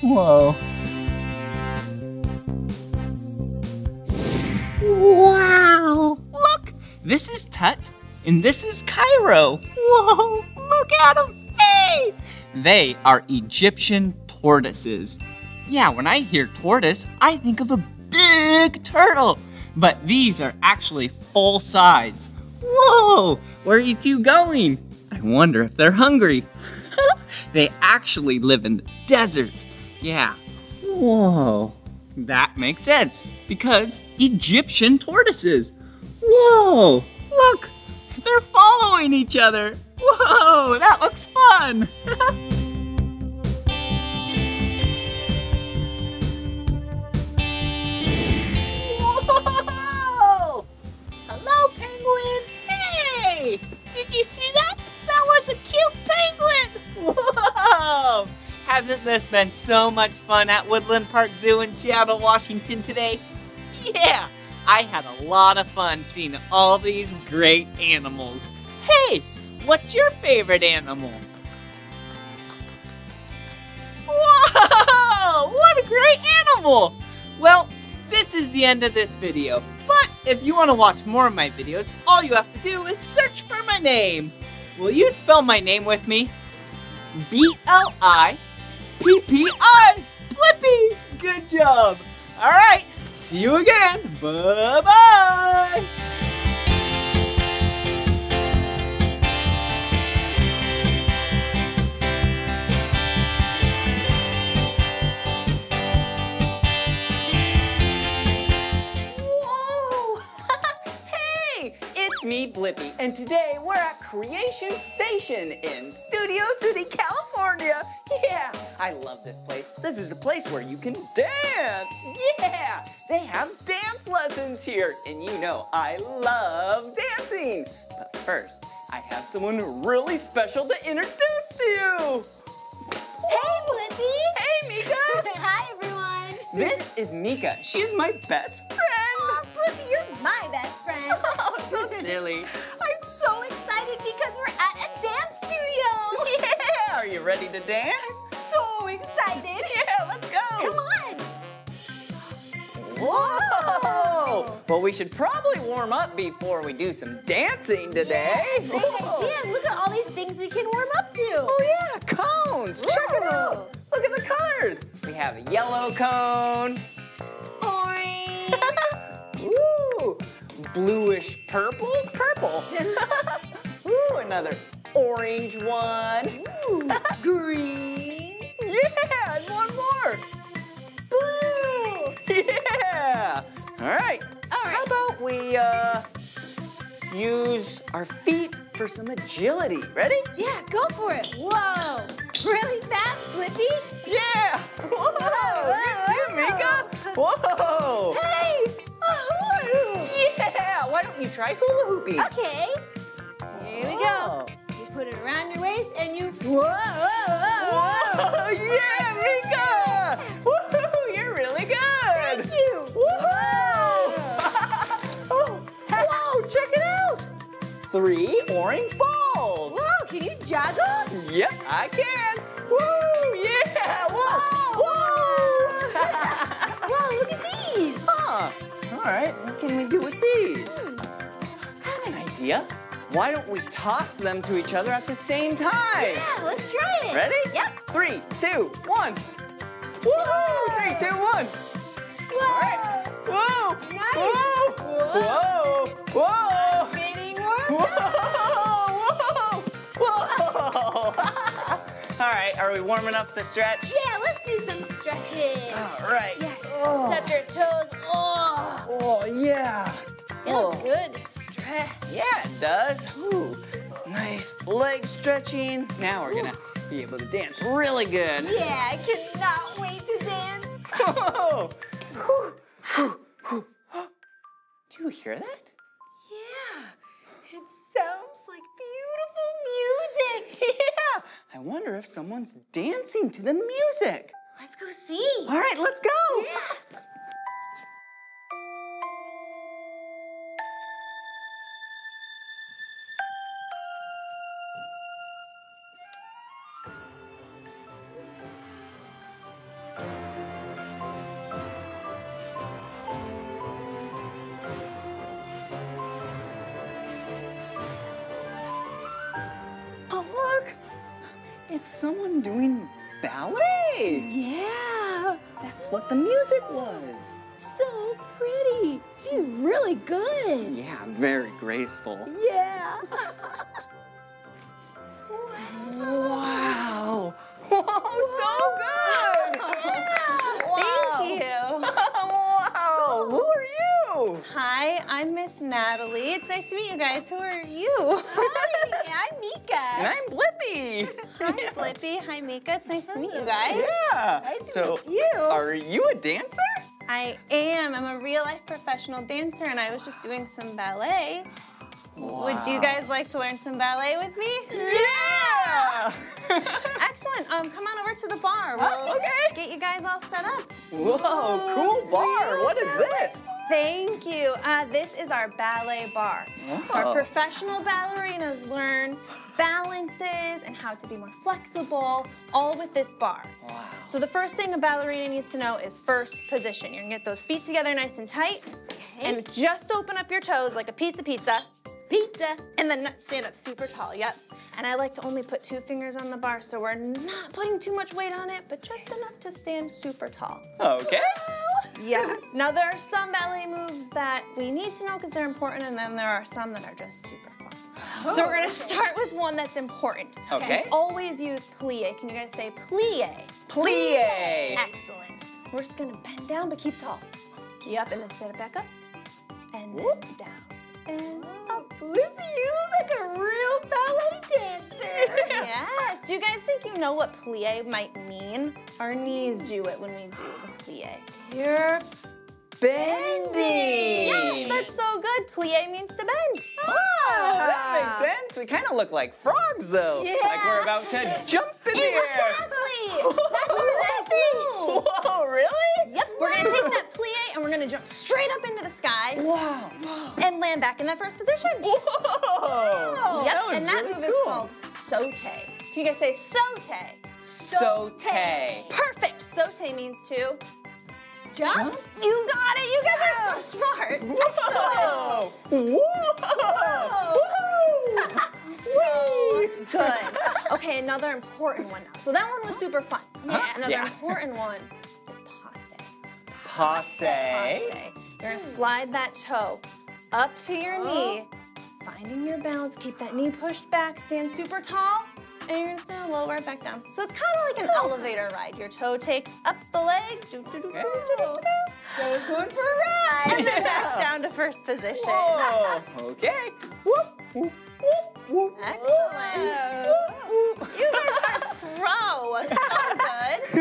Whoa. Wow, look, this is Tut, and this is Cairo. Whoa, look at them, hey! They are Egyptian tortoises. Yeah, when I hear tortoise, I think of a big turtle, but these are actually full size. Whoa, where are you two going? I wonder if they're hungry. They actually live in the desert. Yeah, whoa. That makes sense, because Egyptian tortoises. Whoa, look, they're following each other. Whoa, that looks fun. Whoa, hello, penguin. Hey, did you see that? That was a cute penguin. Whoa. Hasn't this been so much fun at Woodland Park Zoo in Seattle, Washington today? Yeah, I had a lot of fun seeing all these great animals. Hey, what's your favorite animal? Whoa, great animal! Well, this is the end of this video, but if you want to watch more of my videos, all you have to do is search for my name. Will you spell my name with me? B L I P P I! Blippi! Good job! Alright, see you again! Bye-bye! It's me, Blippi, and today we're at Creation Station in Studio City, California. Yeah, I love this place. This is a place where you can dance. Yeah, they have dance lessons here, and you know I love dancing. But first, I have someone really special to introduce to you. Hey, Blippi. Hey, Meekah. Hi, everyone. This is Meekah. She's my best friend. Blippi, you're my best friend. Oh, so silly. I'm so excited because we're at a dance studio. Yeah, are you ready to dance? I'm so excited. Yeah, let's go. Come on. Whoa. Whoa. Well, we should probably warm up before we do some dancing today. Yeah, great Whoa. idea. Look at all these things we can warm up to. Oh, yeah, cones. Whoa. Check it out. Look at the colors. We have a yellow cone. Ooh, bluish purple, purple. Ooh, another orange one. Ooh, green. Yeah, and one more. Blue. Yeah. All right. All right. How about we uh, use our feet for some agility? Ready? Yeah, go for it. Whoa. Really fast, Blippi? Yeah. Whoa. Whoa, whoa, you, whoa. You, Meekah. Whoa. Hey. Yeah! Why don't you try hula hooping? Okay. Here we go. You put it around your waist and you... Whoa! Whoa! Whoa. Yeah, Meekah! Woohoo! You're really good! Thank you! Whoa! Oh, whoa! Check it out! Three orange balls! Whoa! Can you juggle? Yep, I can! Woo! Yeah! Whoa! Whoa! Whoa! Whoa, look at these! Huh! All right, what can we do with these? Hmm. I have an idea. Why don't we toss them to each other at the same time? Yeah, let's try it. Ready? Yep. Three, two, one. Woohoo! Three, two, one. Whoa! All right. Whoa! Nice. Whoa! Whoa! Whoa! Whoa! Spinning workout. Whoa! Whoa! Whoa! All right, are we warming up the stretch? Yeah, let's do some stretches. All right. Yeah. Oh. Touch our toes. Oh. Oh yeah. Feels oh. good to stretch. Yeah, it does. Ooh. Nice leg stretching. Now we're gonna Ooh. be able to dance really good. Yeah, I cannot wait to dance. Oh. Do you hear that? Yeah. It sounds like beautiful music. Yeah. I wonder if someone's dancing to the music. Let's go see. All right, let's go. Yeah. Oh, look. It's someone doing ballet. Yeah. That's what the music was. So pretty. She's really good. Yeah, very graceful. Yeah. Wow. Whoa, Whoa. So good. Yeah. Wow. Thank you. Wow. Who are you? Hi, I'm Miss Natalie. It's nice to meet you guys. Who are you? Hi, I'm Meekah. And I'm Blippi. Hi, yeah. Blippi. Hi, Meekah. It's nice to meet you guys. Yeah. Nice to so, meet you. Are you a dancer? I am. I'm a real-life professional dancer, and I was just doing some ballet. Wow. Would you guys like to learn some ballet with me? Yeah! Yeah. Excellent. on, um, come on over to the bar. We'll oh, okay. Get you guys all set up. Whoa, oh, cool bar. What is this? Thank you. Uh, this is our ballet bar. Oh. So our professional ballerinas learn balances and how to be more flexible, all with this bar. Wow. So the first thing a ballerina needs to know is first position. You're gonna get those feet together nice and tight, okay. And just open up your toes like a piece of pizza. Pizza. And then stand up super tall, yep. And I like to only put two fingers on the bar, so we're not putting too much weight on it, but just enough to stand super tall. Okay. Yeah. Now there are some ballet moves that we need to know because they're important, and then there are some that are just super fun. Oh, so we're gonna start with one that's important. Okay. And always use plie. Can you guys say plie? Plie. Excellent. We're just gonna bend down, but keep tall. Yep, and then sit it back up, and whoop, then down. And up. Blippi, you look like a real ballet dancer. Yes. Do you guys think you know what plie might mean? Our knees do it when we do the plie. You're bending. Yes, that's so good. Plie means to bend. Oh, ah. That makes sense. We kind of look like frogs, though. Yeah. Like we're about to jump in the air. Exactly. That's amazing. Whoa, really? Yep. Whoa. We're gonna take that plie and we're gonna jump straight up into the sky. Wow. And land back in that first position. Whoa. Wow. Yep. That was and that really move cool. is called sauté. Can you guys say sauté? Sauté. Perfect. Sauté means to. Jump? Jump? You got it! You guys wow. are so smart! Whoa! Whoa! Whoa! So good. Okay, another important one now. So that one was super fun. Yeah, huh? Another yeah. important one is passe. Passe. Passe. Passe. You're gonna slide that toe up to your oh. knee, finding your balance. Keep that knee pushed back. Stand super tall. And you're just gonna lower it back down. So it's kind of like an oh. elevator ride. Your toe takes up the leg. Doo, doo, doo, yeah. doo, doo, doo, doo. Toes going for a ride. And then yeah. back down to first position. Whoa. Okay. Whoop, whoop, whoop, whoop. Excellent. Whoop, whoop. You guys are pro. So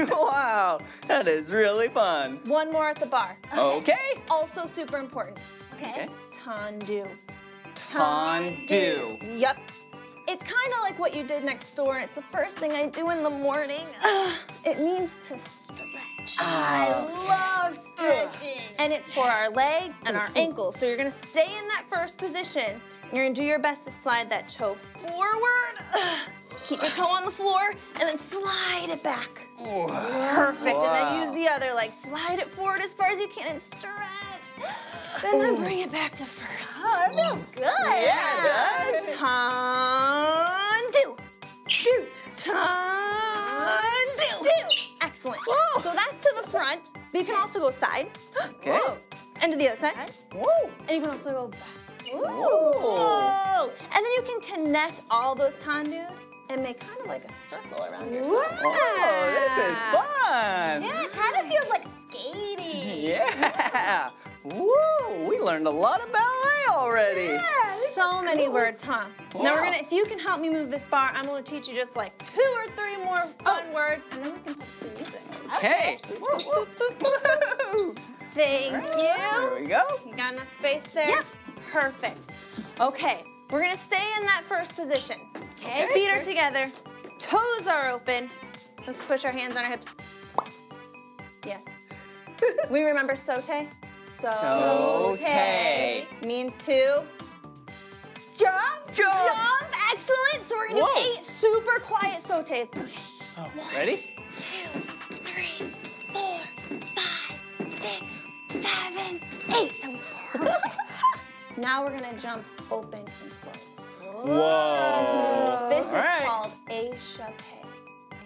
good. Wow. That is really fun. One more at the bar. Okay. Okay. Also super important. Okay. Okay. Tendu. Tendu. Tendu. Yep. It's kind of like what you did next door, and it's the first thing I do in the morning. Ugh, it means to stretch. Oh, I love stretching. And it's for our leg and our ankle. So you're gonna stay in that first position. You're gonna do your best to slide that toe forward. Ugh, keep your toe on the floor, and then slide it back. Wow. Perfect, wow. And then use the other leg. Slide it forward as far as you can and stretch. And then bring it back to first. Oh, that feels good. Yeah, it does. Tendu. Do. Tendu. Do. Excellent. Whoa. So that's to the front, but you can also go side. Okay. Whoa. And to the other side. Whoa. And you can also go back. Ooh. Whoa. And then you can connect all those tendus and make kind of like a circle around yourself. Whoa, this is fun. Yeah, it kind of feels like skating. Yeah. Whoa, we learned a lot of ballet already. Yeah, so many cool. words, huh? Wow. Now we're gonna, if you can help me move this bar, I'm gonna teach you just like two or three more fun oh. words, and then we can put some music. Okay. Okay. Thank right. you. There we go. You got enough space there? Yep. Perfect. Okay, we're gonna stay in that first position. Okay. Okay. Feet are together, toes are open. Let's push our hands on our hips. Yes. We remember sauté? Sauté means to jump, jump, jump. Excellent. So we're gonna Whoa. do eight super quiet sautés. Oh, ready? One, two, three, four, five, six, seven, eight. That was perfect. Now we're gonna jump open and close. Whoa. Whoa. This All is right. called a chappé.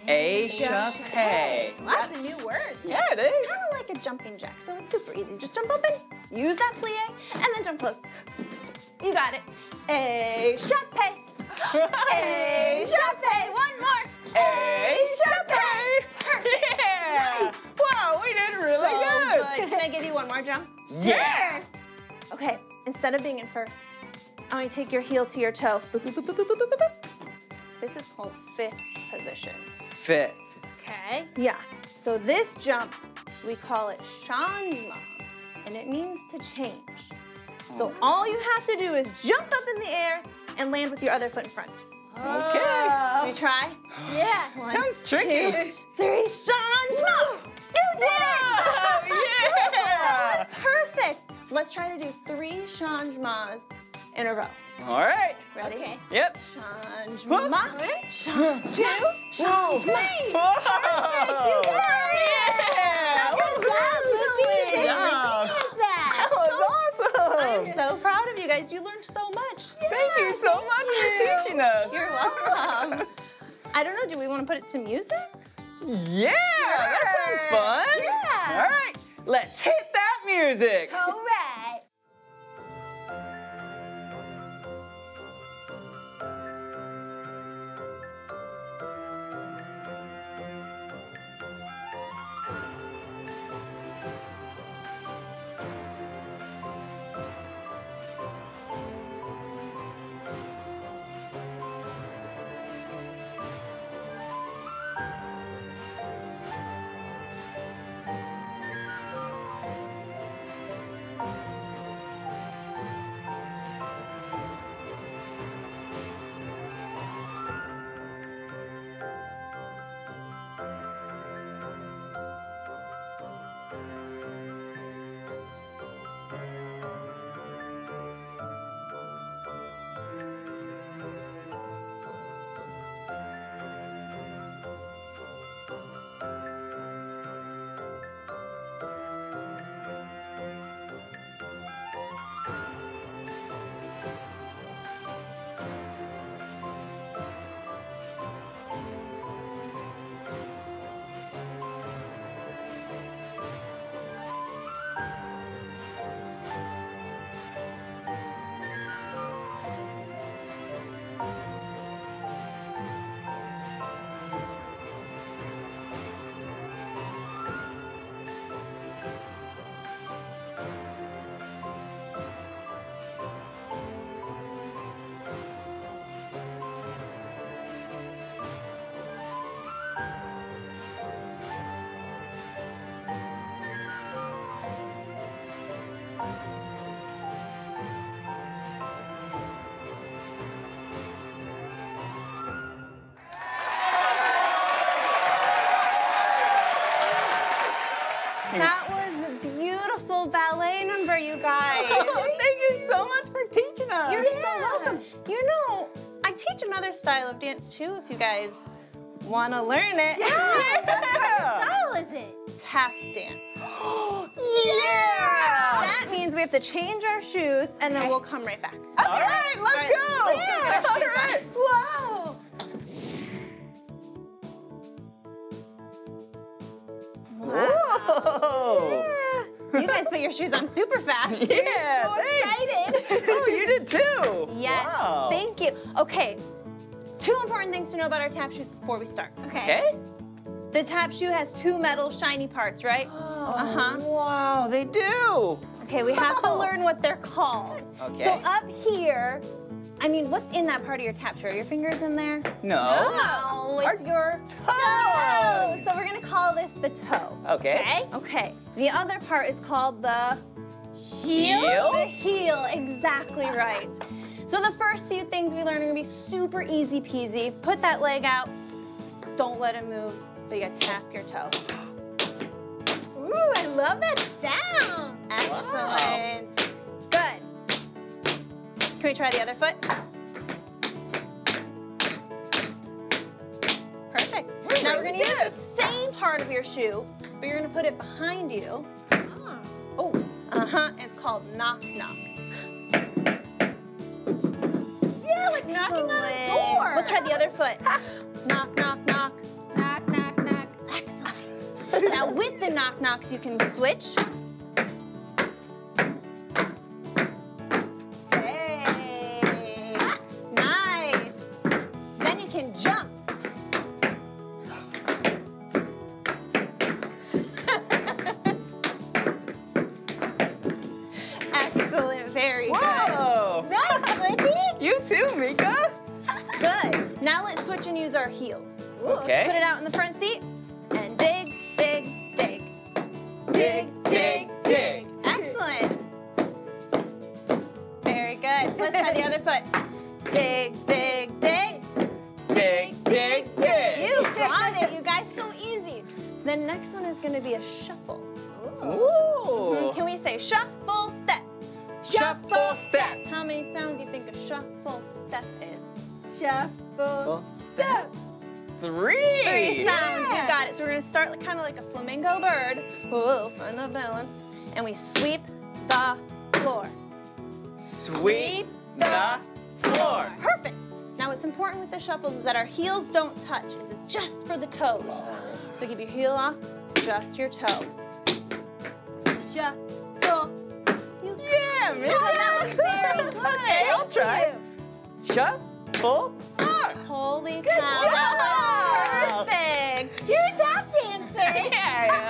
A chappé. That's a new word. Yeah, it is. It's kind of like a jumping jack, so it's super easy. Just jump open, use that plie, and then jump close. You got it. A chappé. A chappé. One more. A chappé. Perfect. Yeah. Nice. Wow, we did really so good. good. Can I give you one more jump? Yeah. Sure. Okay, instead of being in first, I want you to take your heel to your toe. Boop, boop, boop, boop, boop, boop, boop. This is called fifth position. Fifth. Okay. Yeah. So this jump, we call it changement, and it means to change. So all you have to do is jump up in the air and land with your other foot in front. Okay. Well, we try. Yeah. One, sounds tricky. Two, three, Sean's mouth. You did it! Yeah! That was perfect. Let's try to do three changements in a row. All right. Ready? Okay. Yep. Changement. Changement. Two. Changement. Perfect. You did it! Yeah! Good job, Blippi. Yeah. That was awesome. I'm so proud of you guys. You learned so much. Yeah, thank you so thank much you. for teaching us. You're welcome. I don't know. Do we want to put it to music? Yeah, sure. That sounds fun. Yeah. All right, let's hit that music. All right. That was a beautiful ballet number, you guys. Oh, thank you so much for teaching us. You're yeah. so welcome. You know, I teach another style of dance too if you guys want to learn it. Yeah. What style is it? Tap dance. Yeah! That means we have to change our shoes and then we'll come right back. Okay. All right, let's All right, go. Let's yeah. All right. Wow. Wow. Yeah. You guys put your shoes on super fast. Yeah, so excited. Oh, you did too. Yes, wow. Thank you. Okay, two important things to know about our tap shoes before we start. Okay. okay. The tap shoe has two metal shiny parts, right? Oh, uh-huh. Wow, they do. Okay, we have oh. to learn what they're called. Okay. So up here, I mean, what's in that part of your tap shoe? Are your fingers in there? No. No, it's our your toe. So we're gonna call this the toe. Okay. okay. Okay. The other part is called the heel. Heel? The heel, exactly right. So the first few things we learn are gonna be super easy peasy. Put that leg out, don't let it move, but you gotta tap your toe. Ooh, I love that sound. Excellent. Wow. Good. Can we try the other foot? Perfect. Ooh, now we're gonna use the same part of your shoe, but you're gonna put it behind you. Ah. Oh, uh-huh, it's called knock knocks. Yeah, like knocking on a door. Let's try the other foot. Knock, knock, knock. Knock, knock, knock. Excellent. Now with the knock knocks, you can switch. Heels. Ooh, okay. Put it out in the front seat and dig, dig, dig. Dig, dig, dig. Excellent. Very good. Let's try the other foot. Dig, dig, dig. Dig, dig. going to be a shuffle. Ooh. Ooh. Can we say shuffle step? Shuffle, shuffle step. step. How many sounds do you think a shuffle step is? Shuffle step. Three. Three sounds. Yeah. You got it. So we're going to start like, kind of like a flamingo bird. Whoa, find the balance. And we sweep the floor. Sweep the floor. Perfect. Now what's important with the shuffles is that our heels don't touch. It's just for the toes. So keep your heel off, just your toe. Shuffle. You yeah, man. Oh, that was very good. Okay, I'll try. Shuffle. Holy good cow. Job. Perfect. You're a tap dancer. Yeah, I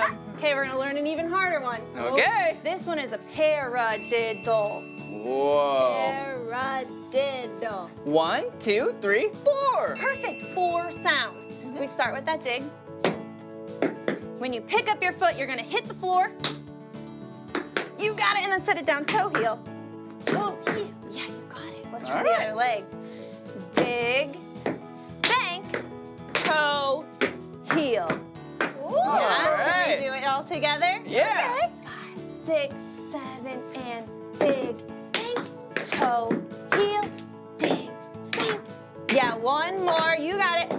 am. Okay, we're gonna learn an even harder one. Okay. Oh, this one is a paradiddle. Whoa. Paradiddle. One, two, three, four. Perfect, four sounds. Mm-hmm. We start with that dig. When you pick up your foot, you're gonna hit the floor. You got it, and then set it down, toe heel. Toe heel, yeah, you got it. Let's try all the right. other leg. Dig, spank, toe, heel. Ooh, yeah, all right. Can we do it all together? Yeah. Okay. Five, six, seven, and dig, spank, toe, heel, dig, spank. Yeah, one more. You got it.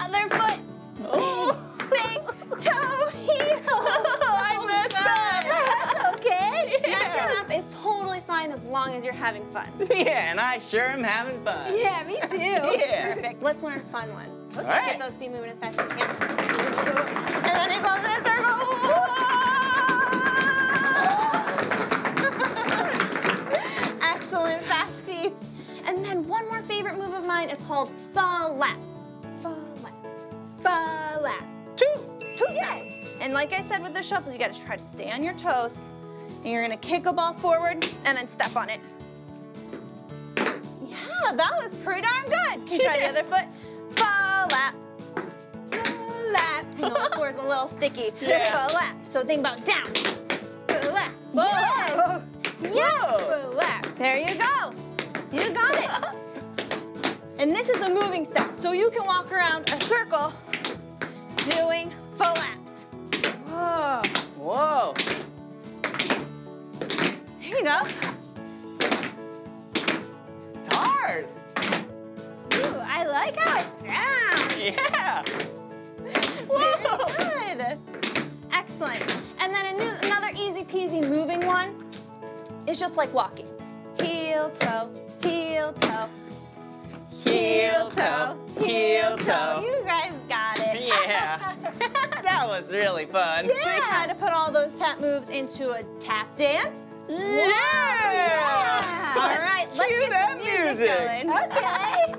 Other foot. Dig, spank, toe, heel. I messed up. That's okay. Yeah. Messing up is totally fine as long as you're having fun. Yeah, and I sure am having fun. Yeah, me too. Yeah. Perfect. Let's learn a fun one. All right. Get those feet moving as fast as you can. And then it goes in a circle. Excellent, fast feet. And then one more favorite move of mine is called fa lap. Fa lap. Fa lap. Two. Two sounds. And like I said with the shuffle, you got to try to stay on your toes. And you're going to kick a ball forward and then step on it. Yeah, that was pretty darn good. Can you try the other foot? Fa lap, fa lap. I know this board's a little sticky. Yeah. Fa lap. So think about down. Fa lap. Whoa. Yes. Whoa. Yes. Fa lap. There you go. You got it. And this is a moving step, so you can walk around a circle doing fa laps. Whoa. Whoa. There you go. It's hard. Ooh, I like how it sounds. Yeah. Whoa. Good. Excellent. And then a new, another easy peasy moving one. It's just like walking. Heel, toe, heel, toe. Heel, toe, heel, toe. You guys got it. Yeah. That was really fun. Yeah. Should we try to put all those tap moves into a tap dance? Wow. Yeah. All right, let's get that music, music going. Okay.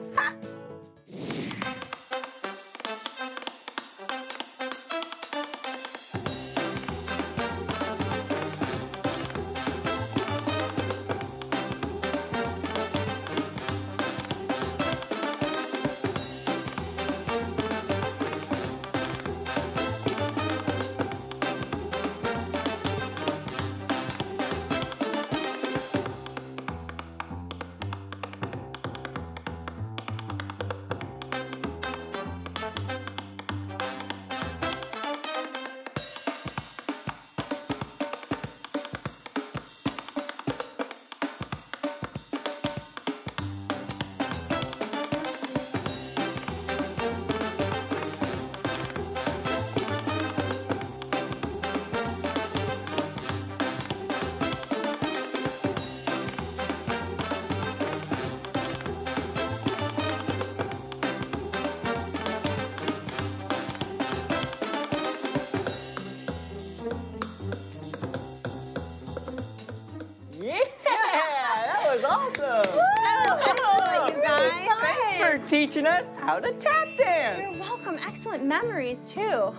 Teaching us how to tap dance. You're welcome. Excellent memories, too. Oh,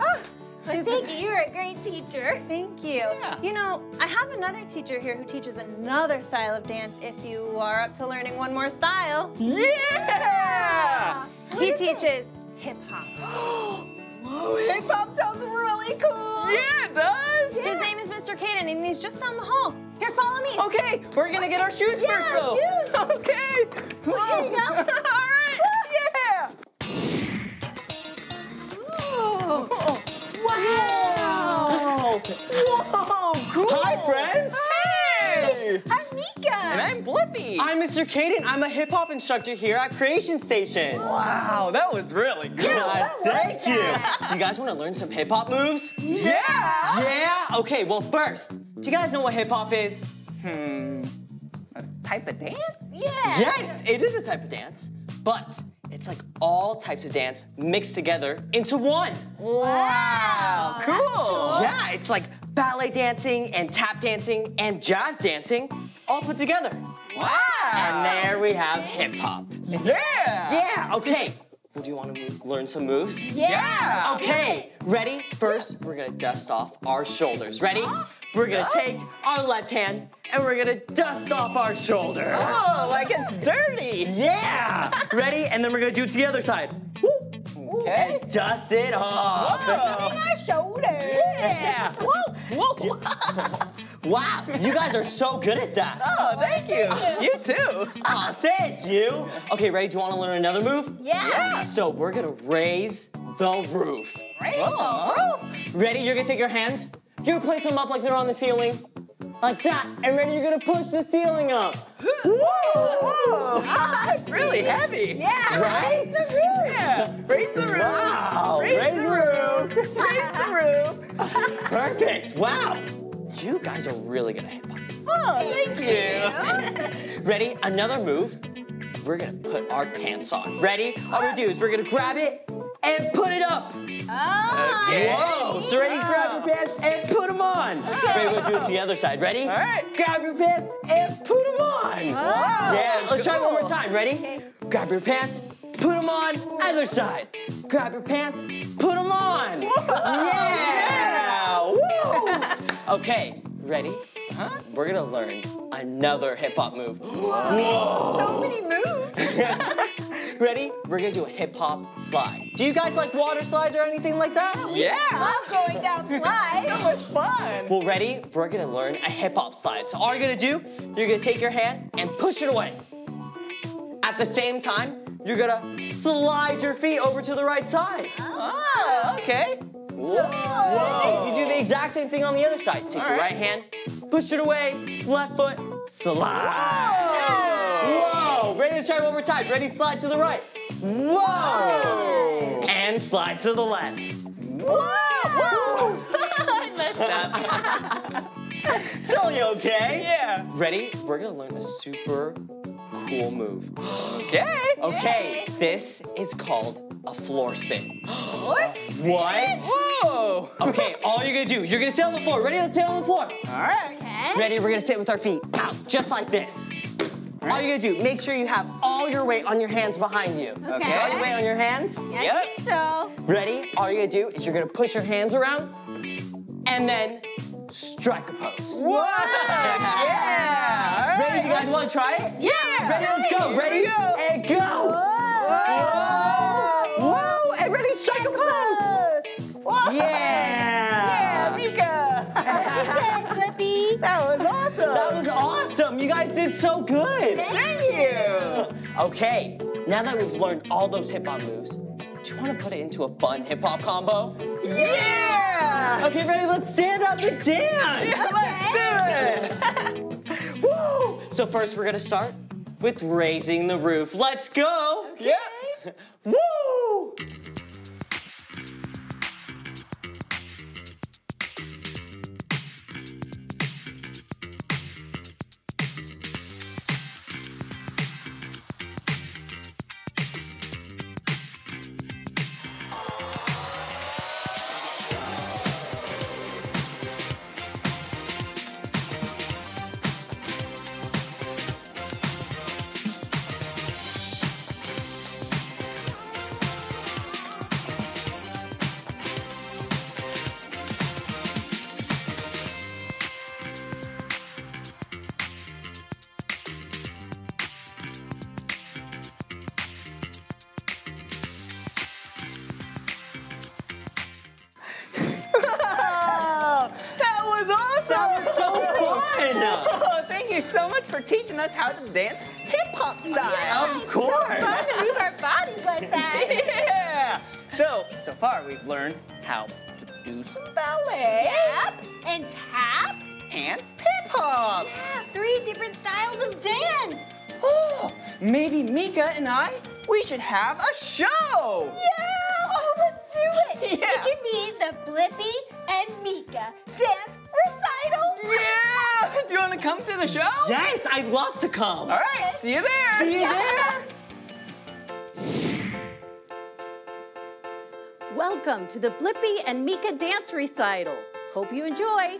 so thank you. You're a great teacher. Thank you. Yeah. You know, I have another teacher here who teaches another style of dance if you are up to learning one more style. Yeah! yeah. He teaches hip-hop. Whoa, hip-hop sounds really cool. Yeah, it does. Yeah. His name is Mister Caden, and he's just down the hall. Here, follow me. Okay, we're going to get our shoes yeah, first, though. Yeah, shoes. Okay. Whoa. Here you go. Oh, Oh, cool. Hi, friends. Hi. Hey. I'm Meekah. And I'm Blippi. I'm Mister Caden. I'm a hip-hop instructor here at Creation Station. Wow, that was really good. Yeah, that was Thank that. you. Do you guys want to learn some hip-hop moves? Yeah. yeah. Yeah? Okay, well, first, do you guys know what hip-hop is? Hmm, a type of dance? Yeah. Yes, it is a type of dance, but it's like all types of dance mixed together into one. Wow, wow. Cool. cool. Yeah, it's like ballet dancing and tap dancing and jazz dancing all put together. Wow. And there we have hip hop. Yeah. Yeah, okay. Do you want to move, learn some moves? Yeah. yeah. Okay, ready? First, we're gonna dust off our shoulders. Ready? Huh? We're gonna dust? take our left hand and we're gonna dust off our shoulder. Oh, like it's dirty. Yeah. Ready? And then we're gonna do it to the other side. Okay. And dust it off. Whoa. Clean our shoulders. Yeah. Whoa. Whoa. Yeah. Wow, you guys are so good at that. Oh, thank you. Uh, you too. Oh, thank you. Okay, ready? Do you want to learn another move? Yeah. yeah. So we're gonna raise the roof. Raise Whoa. the roof. Ready? You're gonna take your hands. You're gonna place them up like they're on the ceiling, like that. And ready? You're gonna push the ceiling up. Whoa! Whoa. Wow, that's really heavy. Yeah. Right? Raise the roof. Yeah. Raise the roof. Wow. Raise, raise the roof. roof. Raise the roof. Perfect. Wow. You guys are really good at hip hop. Oh, thank you. Ready? Another move. We're gonna put our pants on. Ready? All we do is we're gonna grab it and put it up. Oh. Okay. Whoa. So ready? Wow. Grab your pants and put them on. Okay. Ready? We'll do it to the other side. Ready? All right. Grab your pants and put them on. Wow. Yeah. Let's cool. try it one more time. Ready? Okay. Grab your pants. Put them on. Other side. Grab your pants. Put them on. Whoa. Yeah. yeah. Woo. Okay, ready? Huh? We're gonna learn another hip hop move. Whoa! So many moves! Ready? We're gonna do a hip hop slide. Do you guys like water slides or anything like that? Yeah! We love going down slides! So much fun! Well, ready? We're gonna learn a hip hop slide. So, all you're gonna do, you're gonna take your hand and push it away. At the same time, you're gonna slide your feet over to the right side. Oh, okay. Whoa. Whoa. You do the exact same thing on the other side. Take All your right. right hand, push it away, left foot, slide. Whoa. Whoa. Ready to try one more time. Ready, slide to the right. Whoa. Whoa. And slide to the left. Whoa. Whoa. I messed up. Totally okay. Yeah. Ready? We're gonna learn a super cool move. Okay. Okay. Yay. This is called a floor spin. Floor spin? What? Whoa! Okay, all you're gonna do, you're gonna sit on the floor. Ready? Let's sit on the floor. All right. Okay. Ready? We're gonna sit with our feet out, just like this. All, right. all you're gonna do, make sure you have all your weight on your hands behind you. Okay. okay. All your weight on your hands? Yeah, yep. I think so. Ready? All you're gonna do is you're gonna push your hands around and then strike a pose. Whoa! Yeah! yeah. All right. Ready? You guys wanna try it? Yeah! Ready? Let's go. Ready? Go. And go! Whoa! Whoa. Whoa, and ready, strike them close. Whoa. Yeah. Yeah, Meekah. Blippi. That was awesome. That was awesome. You guys did so good. Thank, Thank you. you. Okay, now that we've learned all those hip hop moves, do you want to put it into a fun hip hop combo? Yeah. Okay, ready, let's stand up and dance. Yeah, let's do it. Woo. So first we're going to start with raising the roof. Let's go. Okay. Yeah. Woo! Teaching us how to dance hip-hop style. Yeah, of course. So fun to move our bodies like that. Yeah. So, so far we've learned how to do some ballet. Yep, and tap. And hip-hop. Yeah, three different styles of dance. Oh, maybe Meekah and I, we should have a show. Yeah, oh, let's do it. Yeah. It can be the Blippi and Meekah dance recital. Yeah, do you want to come to the show? Yes, I'd love to come. All right, okay. See you there. See you yeah. there. Welcome to the Blippi and Meekah dance recital. Hope you enjoy.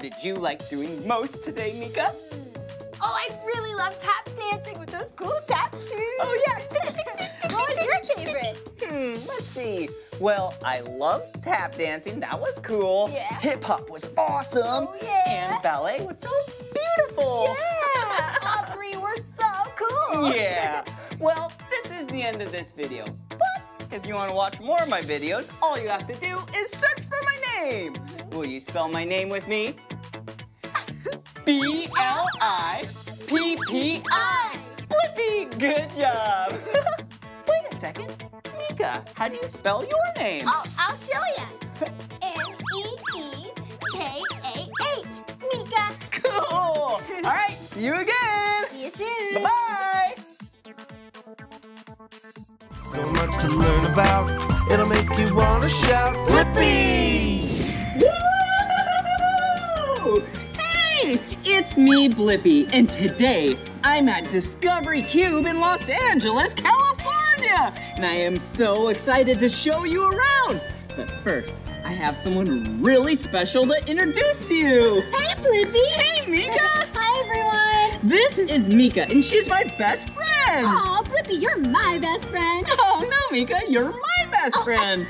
Did you like doing most today, Meekah? Oh, I really love tap dancing with those cool tap shoes. Oh, yeah. What was your favorite? Hmm, let's see. Well, I loved tap dancing. That was cool. Yeah. Hip-hop was awesome. Oh, yeah. And ballet was so beautiful. Yeah. All three were so cool. Yeah. Well, this is the end of this video. But if you want to watch more of my videos, all you have to do is search for my name. Will you spell my name with me? B L I P P I. Blippi, good job. Wait a second. Meekah, how do you spell your name? Oh, I'll show you. M E E K A H. Meekah. Cool. All right, see you again. See you soon. Bye-bye. So much to learn about. It'll make you want to shout, Blippi. Woo! It's me, Blippi, and today I'm at Discovery Cube in Los Angeles, California! Mia, and I am so excited to show you around. But first, I have someone really special to introduce to you. Hey, Blippi. Hey, Meekah. Hi, everyone. This is Meekah, and she's my best friend. Aw, Blippi, you're my best friend. Oh, no, Meekah, you're my best oh. friend.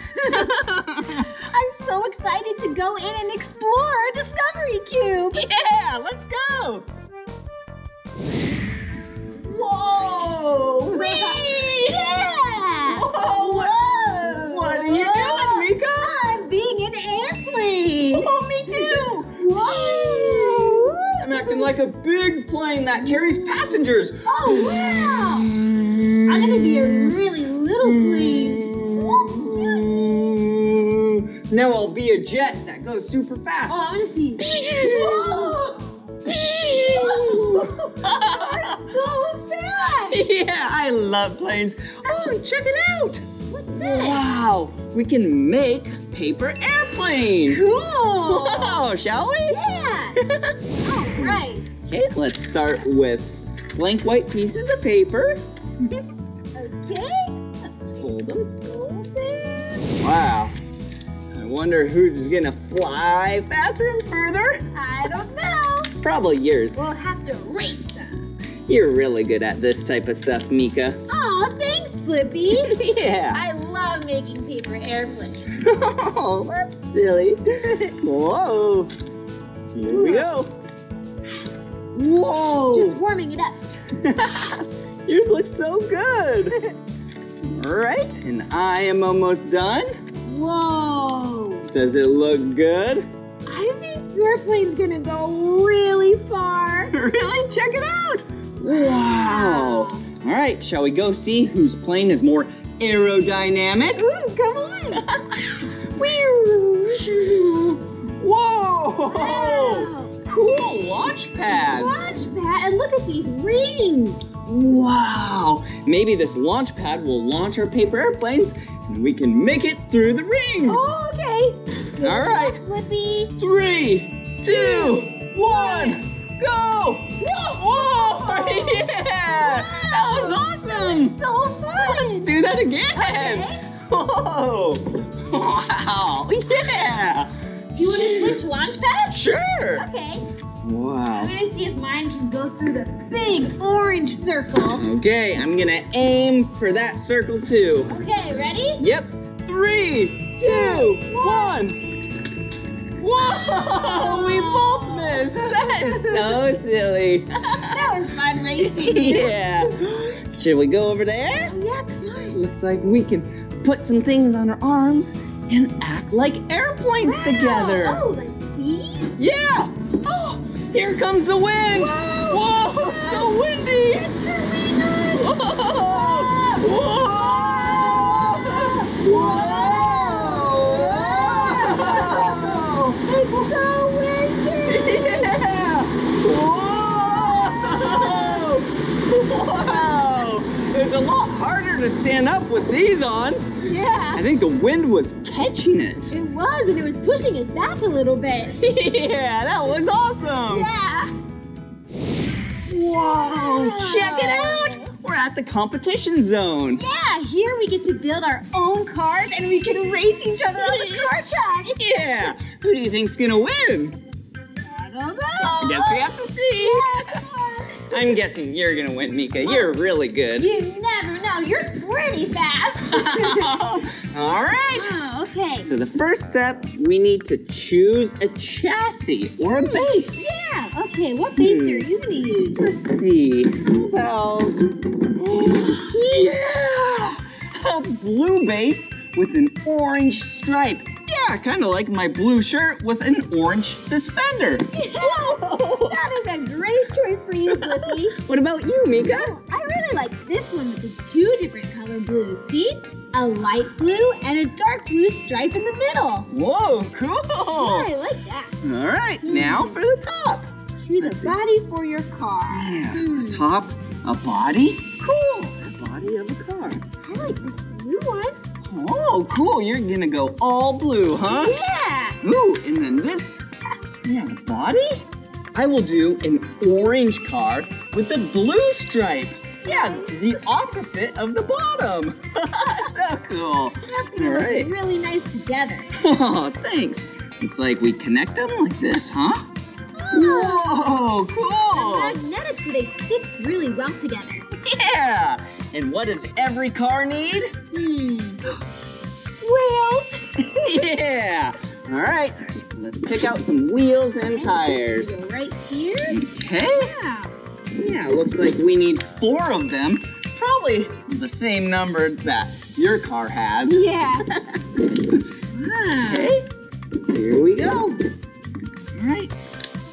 I'm so excited to go in and explore Discovery Cube. Yeah, let's go. Whoa! Wee! Yeah! Whoa! Whoa! What are you Whoa. doing, Meekah? I'm being an airplane! Oh, me too! Whoa! I'm acting like a big plane that carries passengers! Oh, wow! I'm gonna be a really little plane. Oh, excuse me. Now I'll be a jet that goes super fast. Oh, I wanna see. Whoa! Oh, so fast! Yeah, I love planes. Oh, check it out! What's this? Wow, we can make paper airplanes. Cool! Whoa, shall we? Yeah! All right. Okay, let's start with blank white pieces of paper. Okay. Let's fold them. Fold them. Wow. I wonder whose is gonna fly faster and further. I don't know. Probably yours. We'll have to race them. You're really good at this type of stuff, Meekah. Aw, thanks, Blippi. Yeah. I love making paper airplanes. Oh, that's silly. Whoa. Here Ooh. we go. Whoa. Just warming it up. Yours looks so good. All right, and I am almost done. Whoa. Does it look good? I think your plane's gonna go really far. Really? Check it out. Wow. wow. All right, shall we go see whose plane is more aerodynamic? Ooh, come on. Whoa. Wow. Cool watch pads. Watch pad, and look at these rings. Wow. Maybe this launch pad will launch our paper airplanes and we can make it through the rings. Oh, okay. Good All right, Blippi. Three, two, one, go! Whoa! Whoa. Yeah! Wow. That was awesome! That was so fun! Let's do that again! Okay. Whoa! Wow! Yeah! Do you want to switch launch pads? Sure! Okay. Wow. I'm going to see if mine can go through the big orange circle. Okay, I'm going to aim for that circle too. Okay, ready? Yep. Three, two, one. Whoa! We both missed. That is so silly. That was fun racing. Yeah. Should we go over there? Yeah, come on. Looks like we can put some things on our arms and act like airplanes wow. together. Oh, like these? Yeah. Oh, here comes the wind. Whoa! Whoa, Whoa. It's so windy. Get your wing on. Whoa! Whoa! Whoa! Whoa. It's so windy! Yeah! Whoa! Wow! It's a lot harder to stand up with these on. Yeah. I think the wind was catching it. It was, and it was pushing us back a little bit. Yeah, that was awesome. Yeah. Whoa, wow. Check it out! We're at the competition zone. Yeah, here we get to build our own cars and we can race each other on the car track. Yeah. Who do you think's gonna win? I don't know. I guess we have to see. Yeah, I'm guessing you're gonna win, Meekah. Oh, you're really good. You never know. You're pretty fast. All right. Oh, okay. So the first step, we need to choose a chassis or a base. Yeah. Okay. What base hmm. are you gonna use? Let's see. Well. Yeah. A blue base with an orange stripe. Yeah, kind of like my blue shirt with an orange suspender. Yeah. Whoa! That is a great choice for you, Blippi. What about you, Meekah? Oh, I really like this one with the two different color blues. See? A light blue and a dark blue stripe in the middle. Whoa, cool! Yeah, I like that. All right, mm. now for the top. Choose Let's a body see. for your car. Yeah, mm. a top, a body. Cool! A body of a car. I like this blue one. Oh, cool. You're gonna go all blue, huh? Yeah. Ooh, and then this, yeah, body? I will do an orange car with a blue stripe. Yeah, the opposite of the bottom. So cool. That's gonna look right. really nice together. Oh, thanks. Looks like we connect them like this, huh? Oh. Whoa, cool. They're magnetic, so they stick really well together. Yeah. And what does every car need? Hmm. Wheels. Yeah. All right. Let's pick out some wheels and okay, tires. Wheel right here. Okay. Yeah. Yeah, looks like we need four of them. Probably the same number that your car has. Yeah. Wow. Okay. Here we go. All right.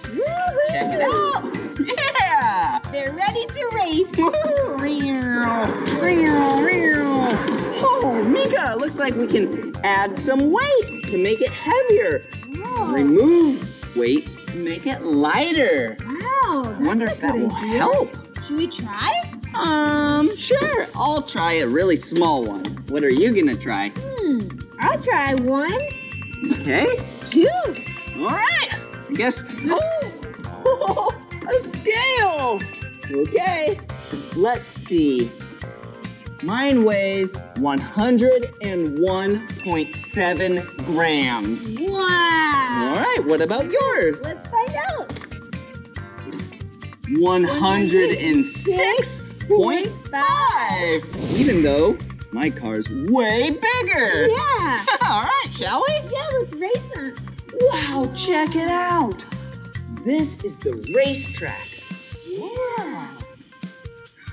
Woo-hoo. Check it out. Yeah. They're ready to race. Oh, Meekah, looks like we can add some weight to make it heavier. Oh. Remove weights to make it lighter. Wow, that's I wonder if that will idea. help. Should we try? Um, sure. I'll try a really small one. What are you gonna try? Hmm, I'll try one. Okay. Two. All right. I guess. Oh, oh, a scale. Okay. Let's see. Mine weighs one hundred one point seven grams. Wow. All right, what about yours? Let's find out. one hundred six point five. Even though my car's way bigger. Yeah. All right, shall we? Yeah, let's race them. Wow, check it out. This is the racetrack. Yeah.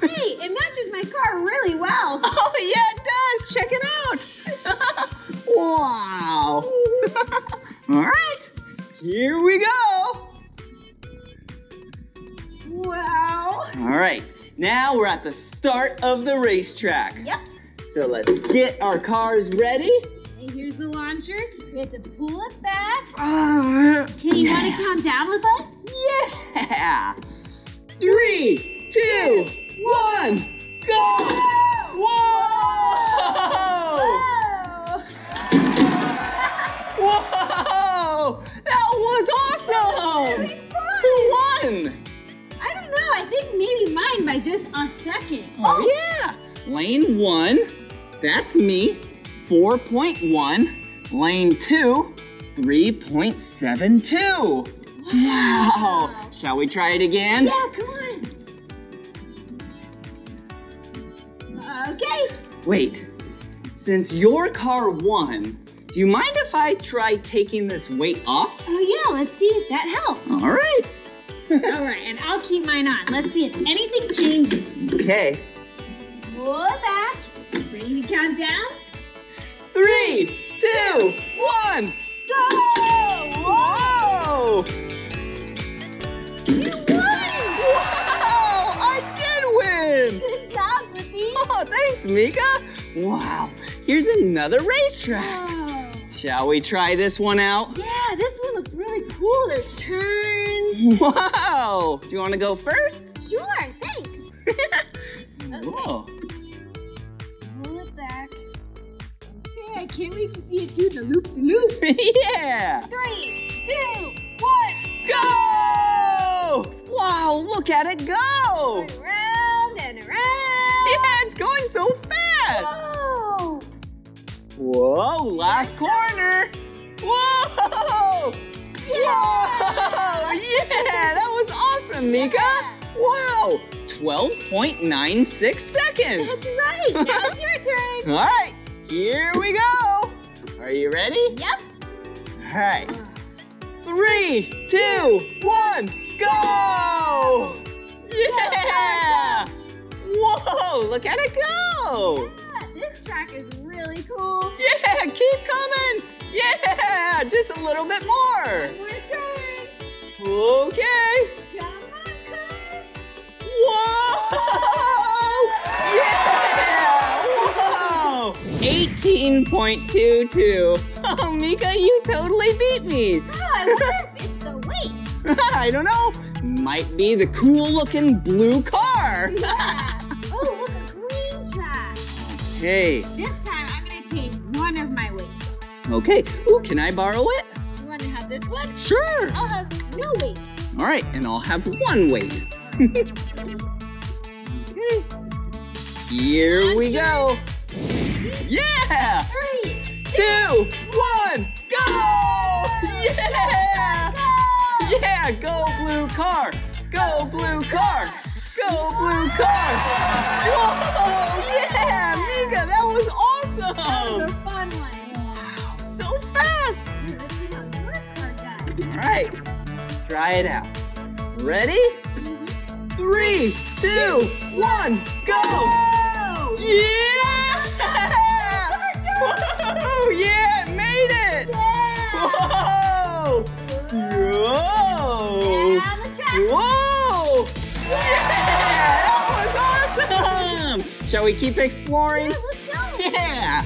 Hey, it matches my car really well. Oh, yeah, it does. Check it out. Wow. All right. Here we go. Wow. All right. Now we're at the start of the racetrack. Yep. So let's get our cars ready. And here's the launcher. We have to pull it back. Uh, okay, you yeah. want to count down with us? Yeah. Three, two, One, go! Whoa! Whoa! Whoa! That was awesome! That was really fun! Who won? I don't know. I think maybe mine by just a second. Oh, yeah! Lane one, that's me, four point one. Lane two, three point seven two. Wow! Wow. Shall we try it again? Yeah, come on. Okay. Wait, since your car won, do you mind if I try taking this weight off? Oh yeah, let's see if that helps. All right. All right, and I'll keep mine on. Let's see if anything changes. Okay. Pull back. Ready to count down? Three, two, one, go! Whoa! You won! Wow, I did win! Oh, thanks, Meekah. Wow, here's another racetrack. Wow. Shall we try this one out? Yeah, this one looks really cool. There's turns. Wow. Do you want to go first? Sure, thanks. Okay. Whoa. Roll it back. Okay, I can't wait to see it do the loop the loop. Yeah. Three, two, one, go! Wow, look at it go. Right, right. And around. Yeah, it's going so fast. Whoa. Whoa, last corner. Whoa. Yeah. Whoa. Yeah, that was awesome, Meekah. Yeah. Wow, twelve point nine six seconds. That's right. Now it's your turn. All right, here we go. Are you ready? Yep. All right. Three, two, one, go. Yeah. Whoa, look at it go! Yeah, this track is really cool. Yeah, keep coming! Yeah, just a little bit more. One more turn. Okay. Come on, car. Whoa! Yeah! Whoa! eighteen point two two. Oh, Meekah, you totally beat me. Oh, I wonder if it's the weight. I don't know. Might be the cool-looking blue car. Yeah. Oh, look, a green track. Okay. This time, I'm going to take one of my weights. Okay. Ooh, can I borrow it? You want to have this one? Sure. I'll have no weight. All right, and I'll have one weight. Okay. Here we go. Yeah! Three, two, one, go! Yeah! Yeah, go blue car! Go blue car! Go blue car! Whoa! Yeah! Meekah, that was awesome! That was a fun one. So fast! Alright, try it out. Ready? Three, two, one, go! Whoa. Yeah! Whoa! Yeah, it made it! Yeah. Whoa! Whoa! Yeah, the track. Whoa! Yeah! That was awesome! Shall we keep exploring? Yeah, let's go. Yeah!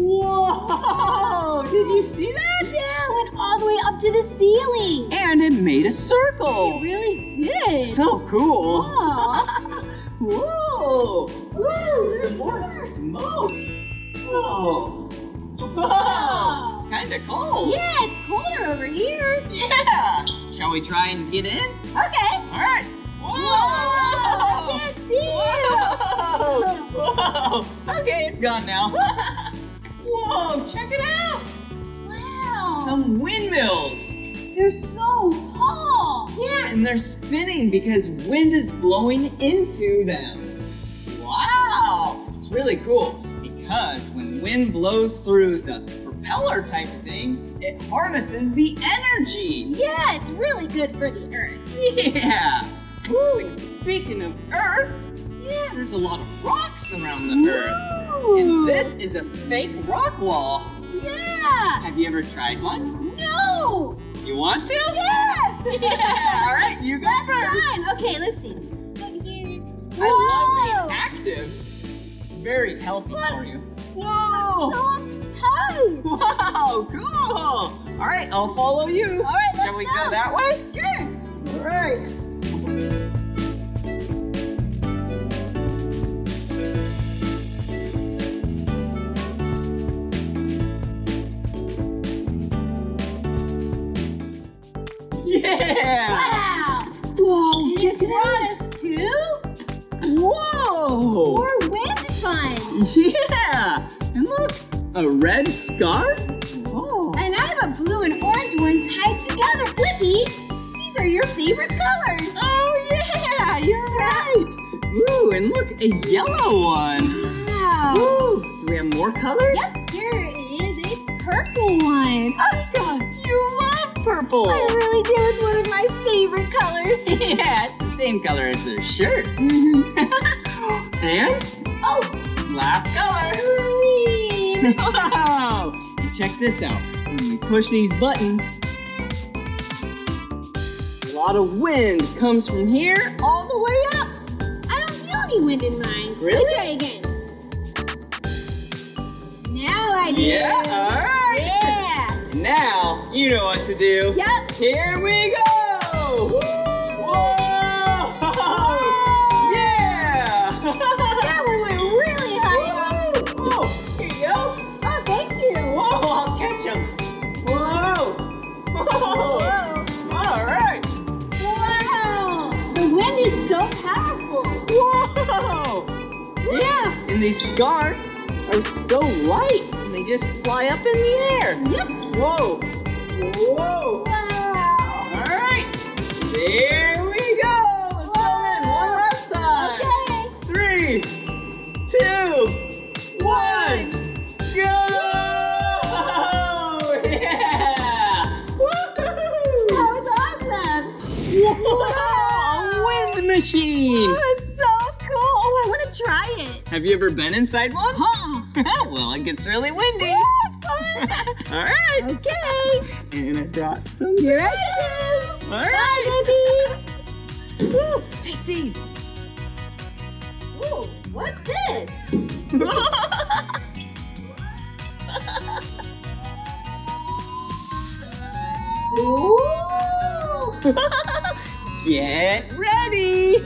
Whoa! Did you see that? Yeah, it went all the way up to the ceiling. And it made a circle. It really did. So cool. Whoa! Whoa! Some more smoke. Whoa! Whoa! It's kind of cold. Yeah, it's colder over here. Yeah. Shall we try and get in? Okay. All right. Whoa! Whoa. I can't see you. Whoa! Whoa! Okay, it's gone now. Whoa, check it out! Wow! Some windmills! They're so tall! Yeah, and they're spinning because wind is blowing into them. Wow! It's really cool because when wind blows through the propeller type of thing, it harnesses the energy! Yeah, it's really good for the earth. Yeah! Ooh, and speaking of earth, yeah, there's a lot of rocks around the Whoa. earth. And this is a fake rock wall. Yeah. Have you ever tried one? No. You want to? Yes. Yeah. All right, you go That's first. Fun. Okay, let's see. Whoa. I love being active. Very healthy Look. for you. Whoa. I'm so high. Wow, cool. All right, I'll follow you. All right, let's go. Can we go. go that way? Sure. All right. Yeah! Wow! Whoa, and check it brought out. us to... Whoa! More wind fun! Yeah! And look, a red scarf? Whoa! And I have a blue and orange one tied together. Blippi, these are your favorite colors! Oh yeah! You're right! Ooh, and look, a yellow one! Wow! Ooh, do we have more colors? Yep, here is a purple one! Oh God, you love purple. I really do. It's one of my favorite colors. Yeah, it's the same color as their shirt. Mm-hmm. And oh, last color. Green. Wow! And check this out. When we push these buttons, a lot of wind comes from here all the way up. I don't feel any wind in mine. Really? Let me try again. Now I do. Yeah. All right. Yeah. Now, you know what to do. Yep. Here we go! Woo! Whoa! Yeah! That one went really high up. Whoa! Here you go. Oh, thank you. Whoa, I'll catch him. Whoa! Whoa! Whoa. All right. Wow! The wind is so powerful. Whoa! Yeah. And these scarves are so light. And they just fly up in the air. Yep. Whoa! Whoa! Wow! All right, there we go. Let's Whoa. go in one last time. Okay. Three, two, one, go! Whoa. Yeah! Woo! That was awesome! Whoa! Wow. A wind machine! Oh, it's so cool! Oh, I want to try it. Have you ever been inside one? Huh? Well, it gets really windy. Woo. All right. Okay. And I brought some surprises. All right. Bye, baby. Woo, take these. Ooh, what's this? Ooh. Get ready.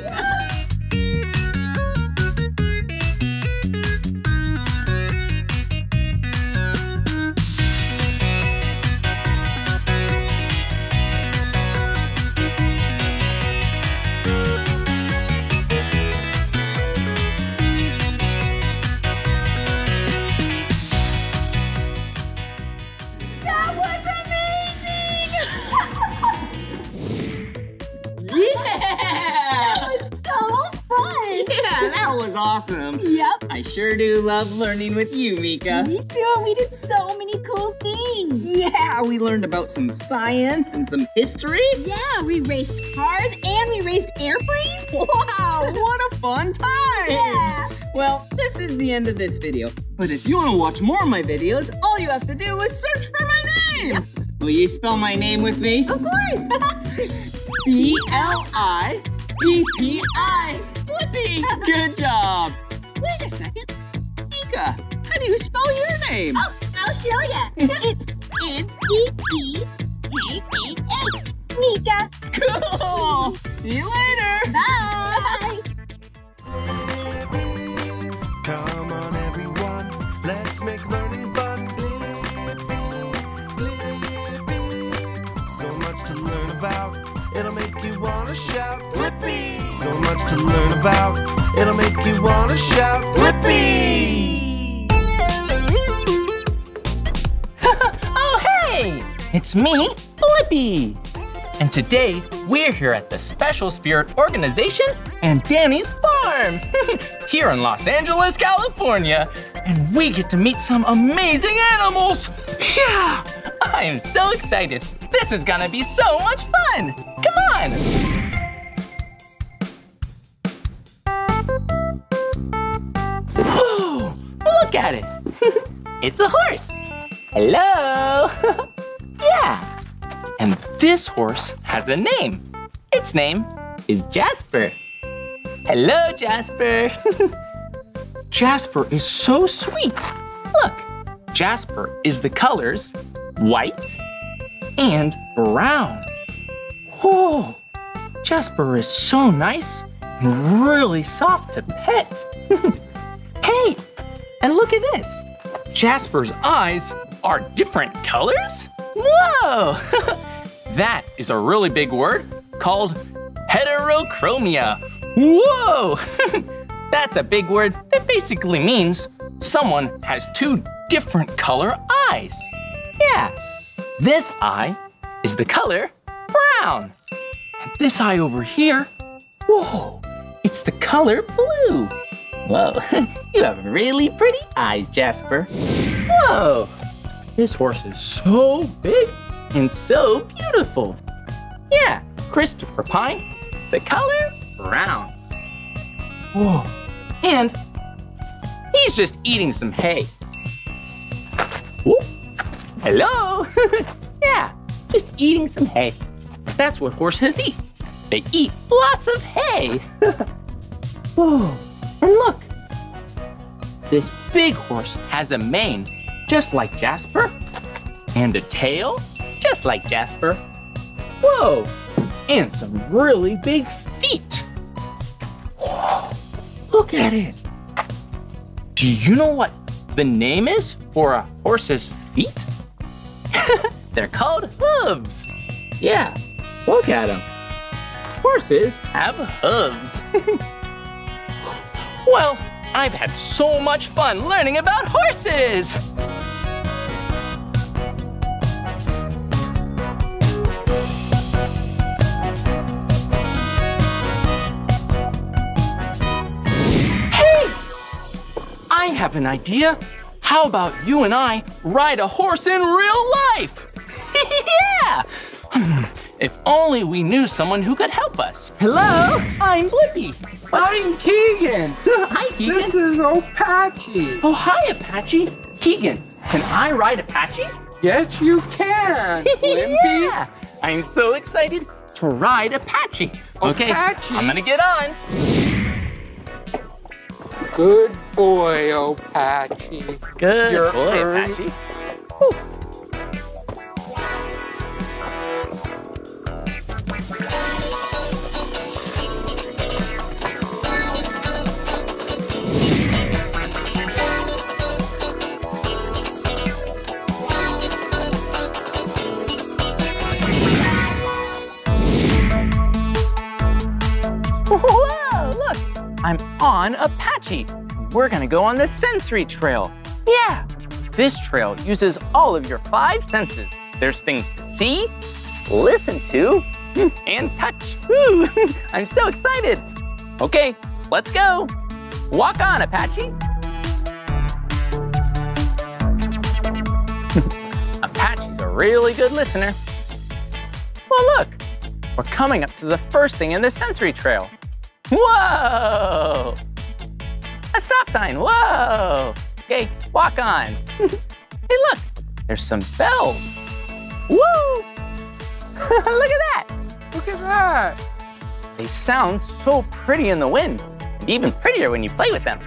awesome. Yep. I sure do love learning with you, Meekah. Me too. We did so many cool things. Yeah, we learned about some science and some history. Yeah, we raced cars and we raced airplanes. Wow, what a fun time. Yeah. Well, this is the end of this video. But if you want to watch more of my videos, all you have to do is search for my name. Yep. Will you spell my name with me? Of course. B L I P P I. Blippi. Good job. Wait a second. Meekah, how do you spell your name? Oh, I'll show you. It's M E E K A H. Meekah. Cool. See you later. Bye. Bye. Come on, everyone. Let's make learning fun. So much to learn about, it'll make you wanna shout, Blippi! So much to learn about, it'll make you wanna shout, Blippi! Oh, hey! It's me, Blippi! And today, we're here at the Special Spirit Organization and Danny's Farm! Here in Los Angeles, California! And we get to meet some amazing animals! Yeah! I am so excited! This is gonna be so much fun! Come on! Whoa! Look at it! It's a horse! Hello! Yeah! And this horse has a name. Its name is Jasper. Hello, Jasper! Jasper is so sweet! Look! Jasper is the colors white and brown. Whoa, Jasper is so nice and really soft to pet. Hey, and look at this. Jasper's eyes are different colors? Whoa, that is a really big word called heterochromia. Whoa, that's a big word that basically means someone has two different color eyes. Yeah. This eye is the color brown. And this eye over here, whoa, it's the color blue. Whoa, you have really pretty eyes, Jasper. Whoa, this horse is so big and so beautiful. Yeah, Christopher Pine, the color brown. Whoa, and he's just eating some hay. Whoa. Hello! Yeah, just eating some hay. That's what horses eat. They eat lots of hay. Whoa, and look. This big horse has a mane, just like Jasper, and a tail, just like Jasper. Whoa, and some really big feet. Whoa, look at it. Do you know what the name is for a horse's feet? They're called hooves. Yeah, look at them. Horses have hooves. Well, I've had so much fun learning about horses. Hey, I have an idea. How about you and I ride a horse in real life? Yeah! If only we knew someone who could help us. Hello, I'm Blippi. I'm Keegan. Hi, Keegan. This is Apache. Oh, hi, Apache. Keegan, can I ride Apache? Yes, you can, Blippi. Yeah. I'm so excited to ride Apache. Okay, Apache. I'm gonna get on. Good boy, Apache. Good You're boy, earned. Apache. Woo. Whoa, look, I'm on Apache. We're gonna go on the sensory trail. Yeah, this trail uses all of your five senses. There's things to see, listen to, and touch. Woo, I'm so excited. Okay, let's go. Walk on, Apache. Apache's a really good listener. Well, look, we're coming up to the first thing in the sensory trail. Whoa! A stop sign, whoa! Okay, walk on. Hey, look, there's some bells. Woo! Look at that! Look at that! They sound so pretty in the wind, and even prettier when you play with them.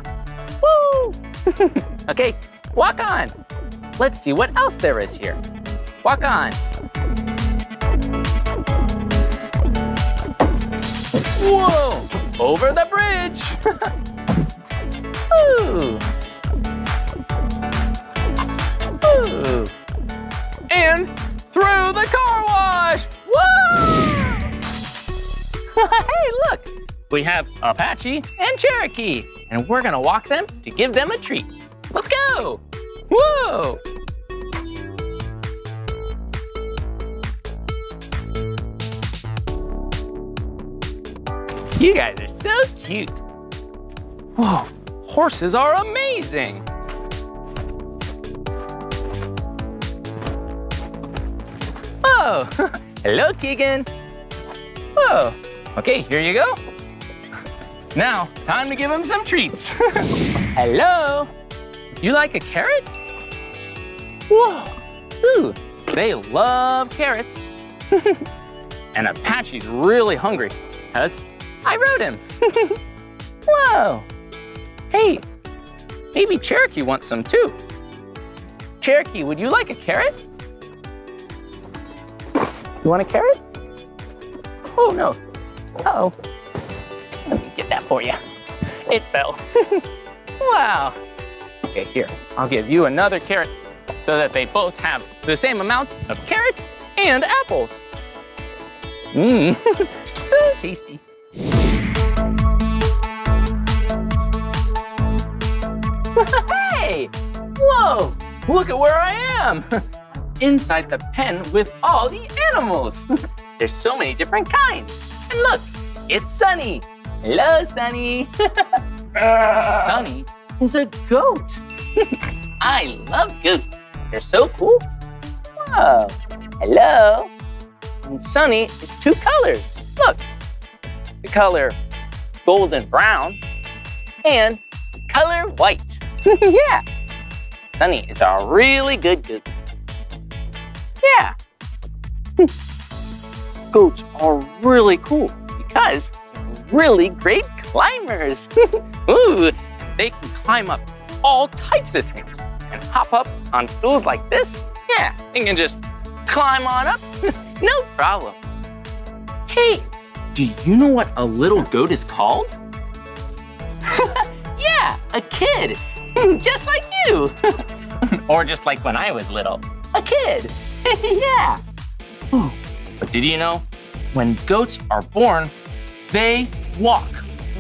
Woo! Okay, walk on. Let's see what else there is here. Walk on. Whoa! Over the bridge! Ooh. Ooh. And through the car wash! Whoa! Hey, look! We have Apache and Cherokee, and we're gonna walk them to give them a treat. Let's go! Whoa! You guys are so cute. Whoa, horses are amazing. Oh, hello, Keegan. Whoa, okay, here you go. Now, time to give him some treats. Hello, you like a carrot? Whoa, ooh, they love carrots. And Apache's really hungry, because I rode him. Whoa. Hey, maybe Cherokee wants some too. Cherokee, would you like a carrot? You want a carrot? Oh, no. Uh-oh. Let me get that for you. It fell. Wow. Okay, here, I'll give you another carrot so that they both have the same amounts of carrots and apples. Mmm, so tasty. Hey! Whoa! Look at where I am! Inside the pen with all the animals! There's so many different kinds! And look, it's Sunny! Hello, Sunny! uh. Sunny is a goat! I love goats! They're so cool! Whoa! Hello! And Sunny is two colors! Look! The color golden brown and color white. Yeah. Sunny is a really good goat. Yeah. Goats are really cool because they're really great climbers. Ooh, they can climb up all types of things and hop up on stools like this. Yeah, they can just climb on up, no problem. Hey, do you know what a little goat is called? Yeah, a kid, just like you. Or just like when I was little, a kid, yeah. But did you know, when goats are born, they walk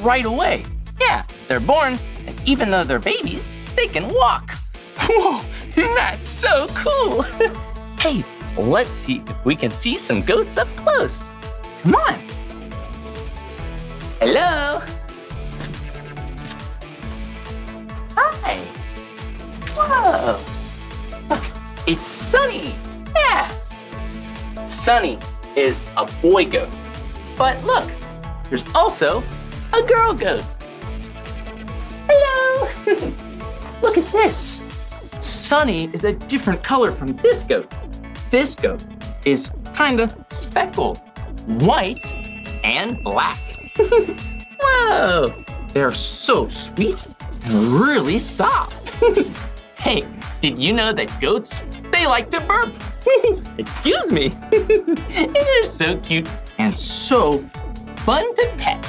right away. Yeah, they're born, and even though they're babies, they can walk. Whoa, that's so cool. Hey, let's see if we can see some goats up close. Come on. Hello. Hi. Whoa. It's Sunny. Yeah. Sunny is a boy goat. But look, there's also a girl goat. Hello. Look at this. Sunny is a different color from this goat. This goat is kind of speckled, white and black. Whoa, they're so sweet and really soft. Hey, did you know that goats, they like to burp? Excuse me. They're so cute and so fun to pet.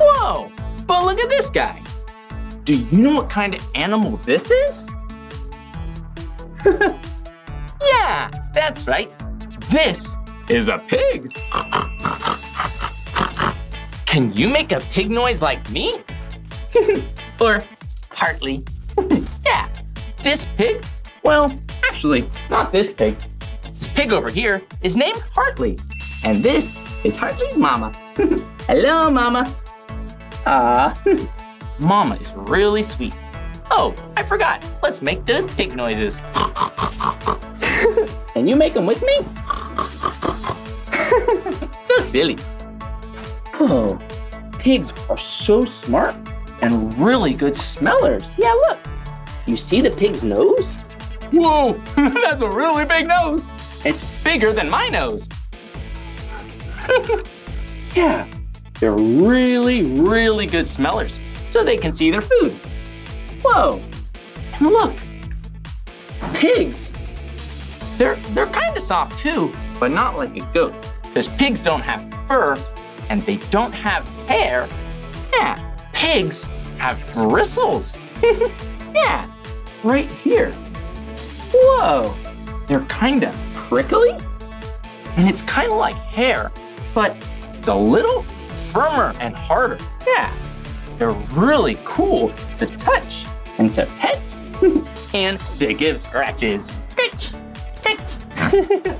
Whoa, but look at this guy. Do you know what kind of animal this is? Yeah, that's right. This is a pig. Can you make a pig noise like me? Or Hartley? Yeah, this pig, well, actually, not this pig. This pig over here is named Hartley, and this is Hartley's mama. Hello, mama. Ah, mama is really sweet. Oh, I forgot. Let's make those pig noises. Can you make them with me? So silly. Oh, pigs are so smart and really good smellers. Yeah, look. You see the pig's nose? Whoa, that's a really big nose. It's bigger than my nose. Yeah, they're really, really good smellers, so they can see their food. Whoa, and look, pigs. They're, they're kind of soft too, but not like a goat, because pigs don't have fur and they don't have hair. Yeah, pigs have bristles. Yeah, right here. Whoa, they're kind of prickly, and it's kind of like hair, but it's a little firmer and harder. Yeah, they're really cool to touch and to pet, and they give scratches. Scratch, scratch.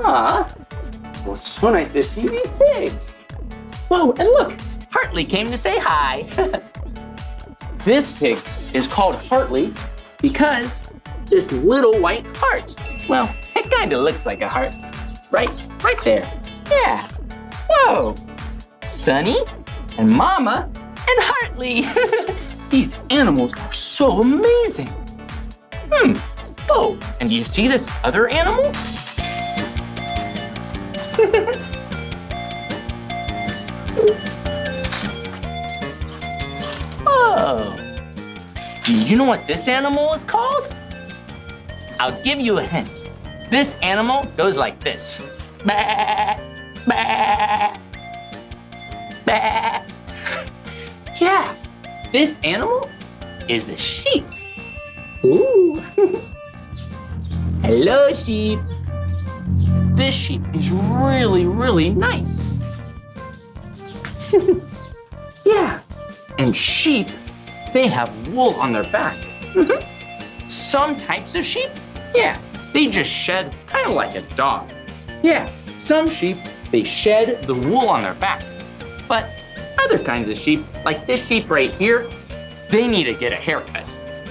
Aw, well, it's so nice to see these pigs. Whoa, and look, Hartley came to say hi. This pig is called Hartley because this little white heart, well, it kind of looks like a heart. Right, right there. Yeah. Whoa. Sunny and Mama and Hartley. These animals are so amazing. Hmm. Oh, and do you see this other animal? Oh. Do you know what this animal is called? I'll give you a hint. This animal goes like this. Bah, bah, bah. Yeah, this animal is a sheep. Ooh. Hello, sheep. This sheep is really, really nice. Yeah, and sheep, they have wool on their back. Mm-hmm. Some types of sheep, yeah, they just shed kind of like a dog. Yeah, some sheep, they shed the wool on their back. But other kinds of sheep, like this sheep right here, they need to get a haircut.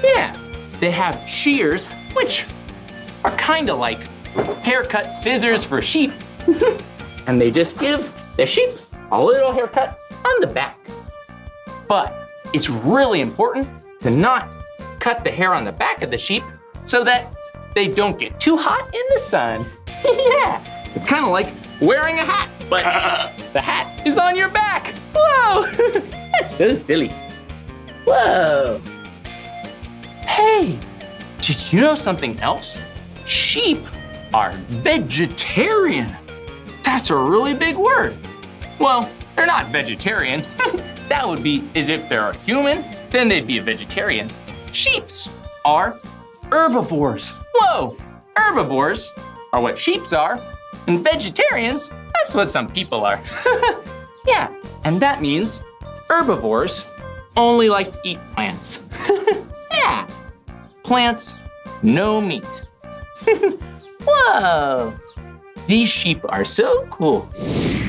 Yeah, they have shears, which are kind of like haircut scissors for sheep. And they just give the sheep a little haircut on the back. But it's really important to not cut the hair on the back of the sheep so that they don't get too hot in the sun. Yeah, it's kind of like wearing a hat, but uh, the hat is on your back. Whoa, that's so silly. Whoa. Hey, did you know something else? Sheep are vegetarian. That's a really big word. Well, they're not vegetarian. That would be as if they're a human, then they'd be a vegetarian. Sheeps are herbivores. Whoa, herbivores are what sheeps are, and vegetarians, that's what some people are. Yeah, and that means herbivores only like to eat plants. Yeah, plants, no meat. Whoa, these sheep are so cool.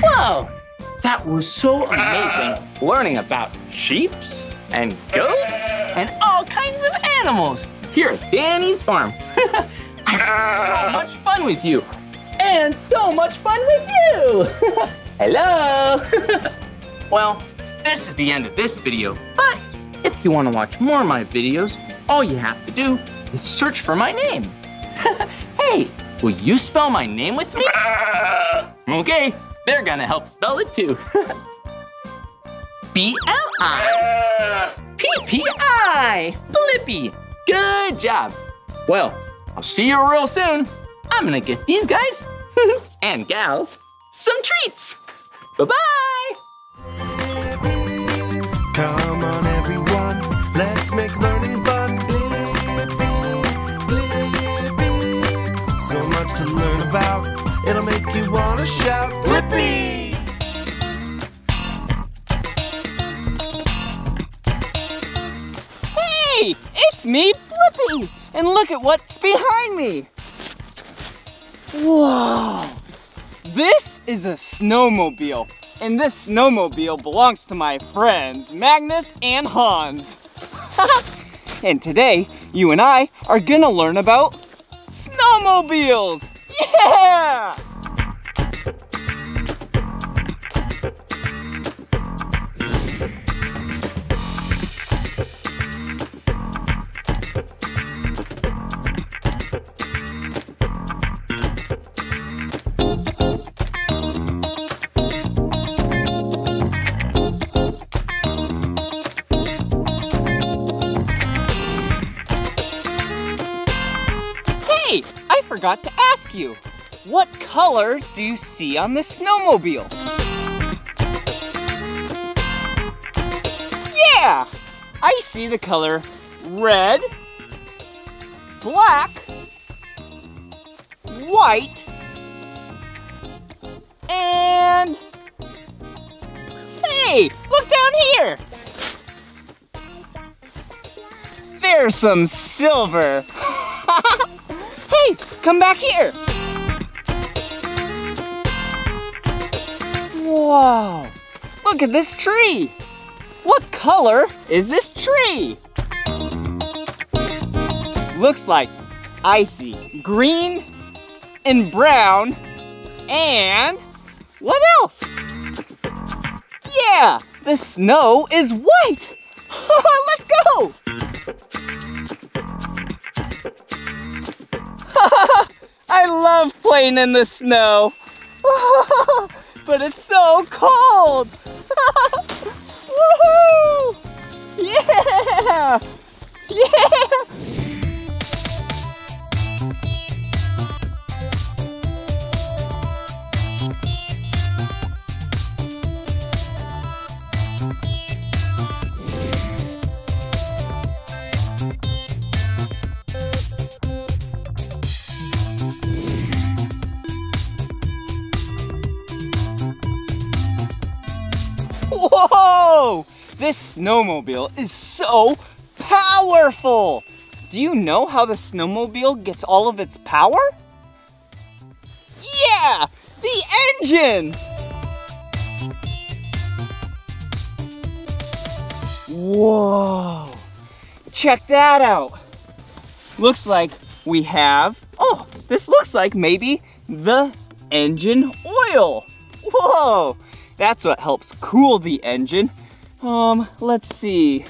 Whoa, that was so amazing learning about sheeps and goats and all kinds of animals here at Danny's Farm. I had so much fun with you, and so much fun with you. Hello. Well, this is the end of this video, but if you want to watch more of my videos, all you have to do is search for my name. Hey, will you spell my name with me? Okay, they're gonna help spell it too. B L I P P I, Blippi. Good job. Well, I'll see you real soon. I'm gonna get these guys and gals some treats. Bye-bye. Come on, everyone. Let's make learning fun. Blippi, Blippi. So much to learn about. It'll make you wanna shout, Blippi. Hey, it's me, Blippi. And look at what's behind me. Whoa, This is a snowmobile, and this snowmobile belongs to my friends Magnus and Hans. And today, you and I are gonna learn about snowmobiles! Yeah! I forgot to ask you, what colors do you see on the snowmobile? Yeah! I see the color red, black, white, and... Hey, look down here! There's some silver! Hey, come back here. Whoa, look at this tree. What color is this tree? Looks like icy green and brown and what else? Yeah, the snow is white. Let's go. I love playing in the snow, but it's so cold. Woohoo! Yeah! Yeah! Whoa! This snowmobile is so powerful! Do you know how the snowmobile gets all of its power? Yeah! The engine! Whoa! Check that out! Looks like we have... Oh! This looks like maybe the engine oil! Whoa! That's what helps cool the engine. Um, let's see.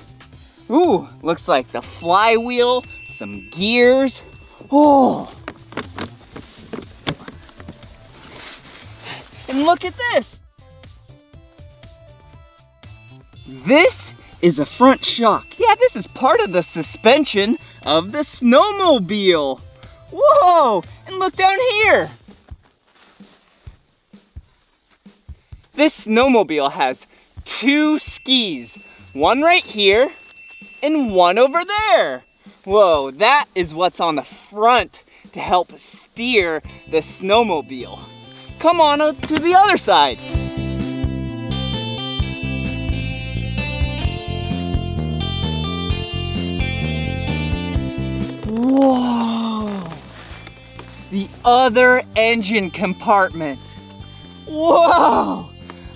Ooh, looks like the flywheel, some gears. Oh! And look at this! This is a front shock. Yeah, this is part of the suspension of the snowmobile. Whoa! And look down here! This snowmobile has two skis, one right here and one over there. Whoa, that is what's on the front to help steer the snowmobile. Come on up to the other side. Whoa, the other engine compartment. Whoa.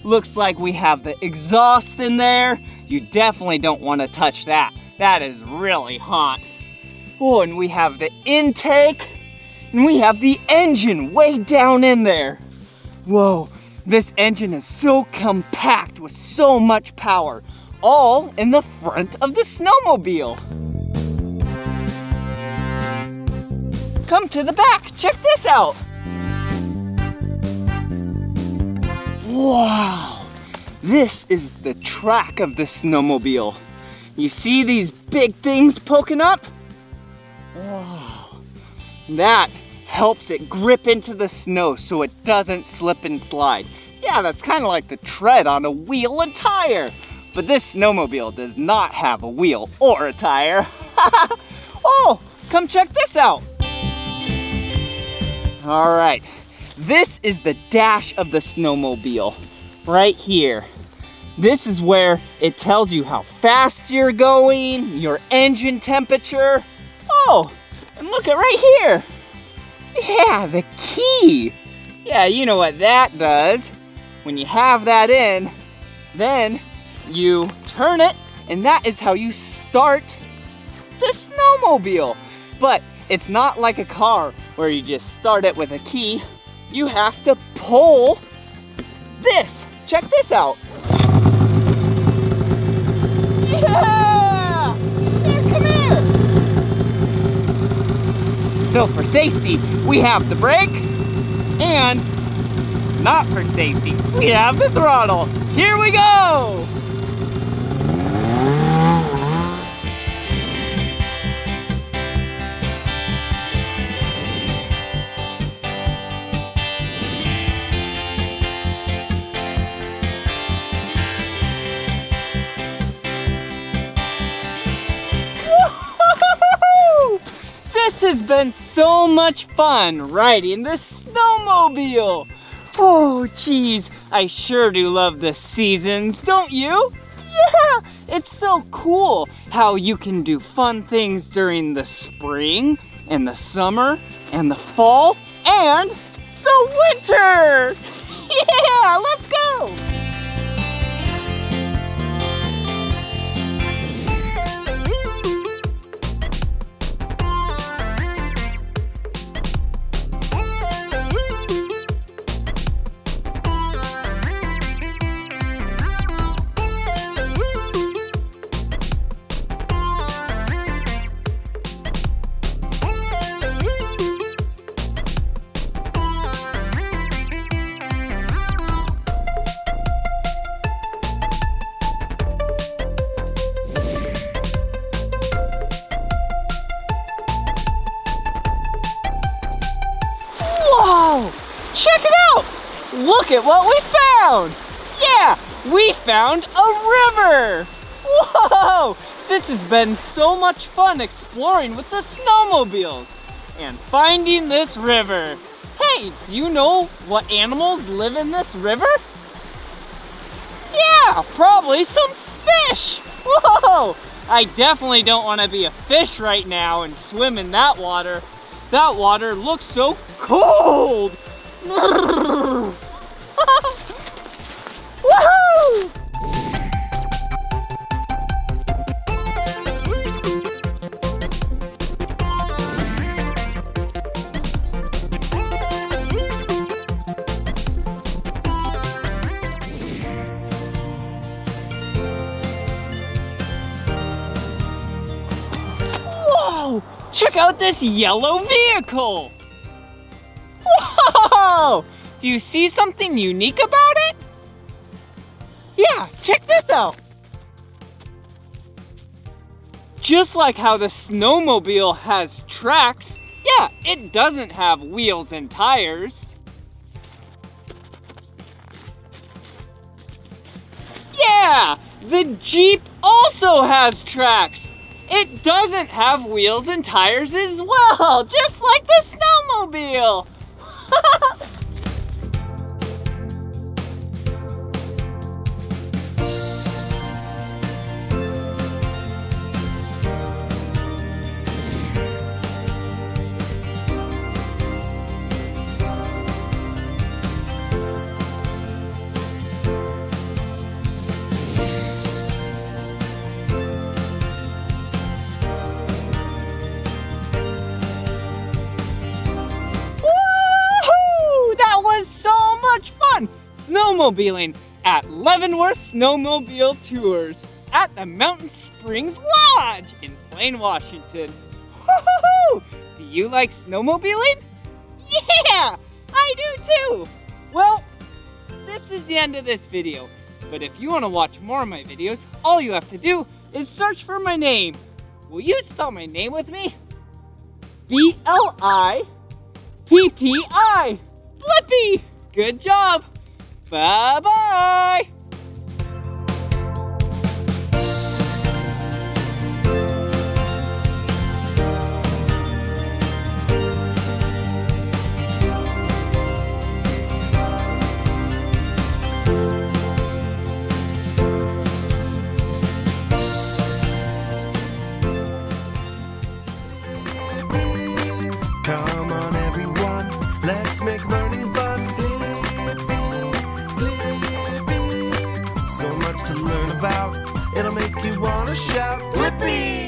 Looks like we have the exhaust in there. You definitely don't want to touch that. That is really hot. Oh, and we have the intake, and we have the engine way down in there. Whoa, this engine is so compact with so much power, all in the front of the snowmobile. Come to the back, check this out. Wow, this is the track of the snowmobile. You see these big things poking up? Wow, that helps it grip into the snow so it doesn't slip and slide. Yeah, that's kind of like the tread on a wheel and tire. But this snowmobile does not have a wheel or a tire. Oh, come check this out. All right. This is the dash of the snowmobile, right here. This is where it tells you how fast you're going, your engine temperature. Oh, and look at right here. Yeah, the key. Yeah, you know what that does. When you have that in, then you turn it, and that is how you start the snowmobile. But it's not like a car where you just start it with a key. You have to pull this. Check this out. Yeah! Here, come here! So for safety, we have the brake, and not for safety, we have the throttle. Here we go! This has been so much fun riding the snowmobile. Oh geez, I sure do love the seasons, don't you? Yeah, it's so cool how you can do fun things during the spring and the summer and the fall and the winter. Yeah, let's go. Look at what we found! Yeah, we found a river! Whoa! This has been so much fun exploring with the snowmobiles and finding this river. Hey, do you know what animals live in this river? Yeah, probably some fish! Whoa! I definitely don't want to be a fish right now and swim in that water. That water looks so cold! Woohoo! Whoa! Check out this yellow vehicle! Whoa! Do you see something unique about it? Yeah, check this out. Just like how the snowmobile has tracks, yeah, it doesn't have wheels and tires. Yeah, the Jeep also has tracks. It doesn't have wheels and tires as well, just like the snowmobile. Snowmobiling at Leavenworth Snowmobile Tours at the Mountain Springs Lodge in Plain, Washington. Woo-hoo-hoo! Do you like snowmobiling? Yeah, I do too. Well, this is the end of this video, but if you want to watch more of my videos, all you have to do is search for my name. Will you spell my name with me? B L I P P I, Blippi. Good job. Bye-bye! Come on everyone, let's make learning fun. to learn about. It'll make you wanna shout, Blippi!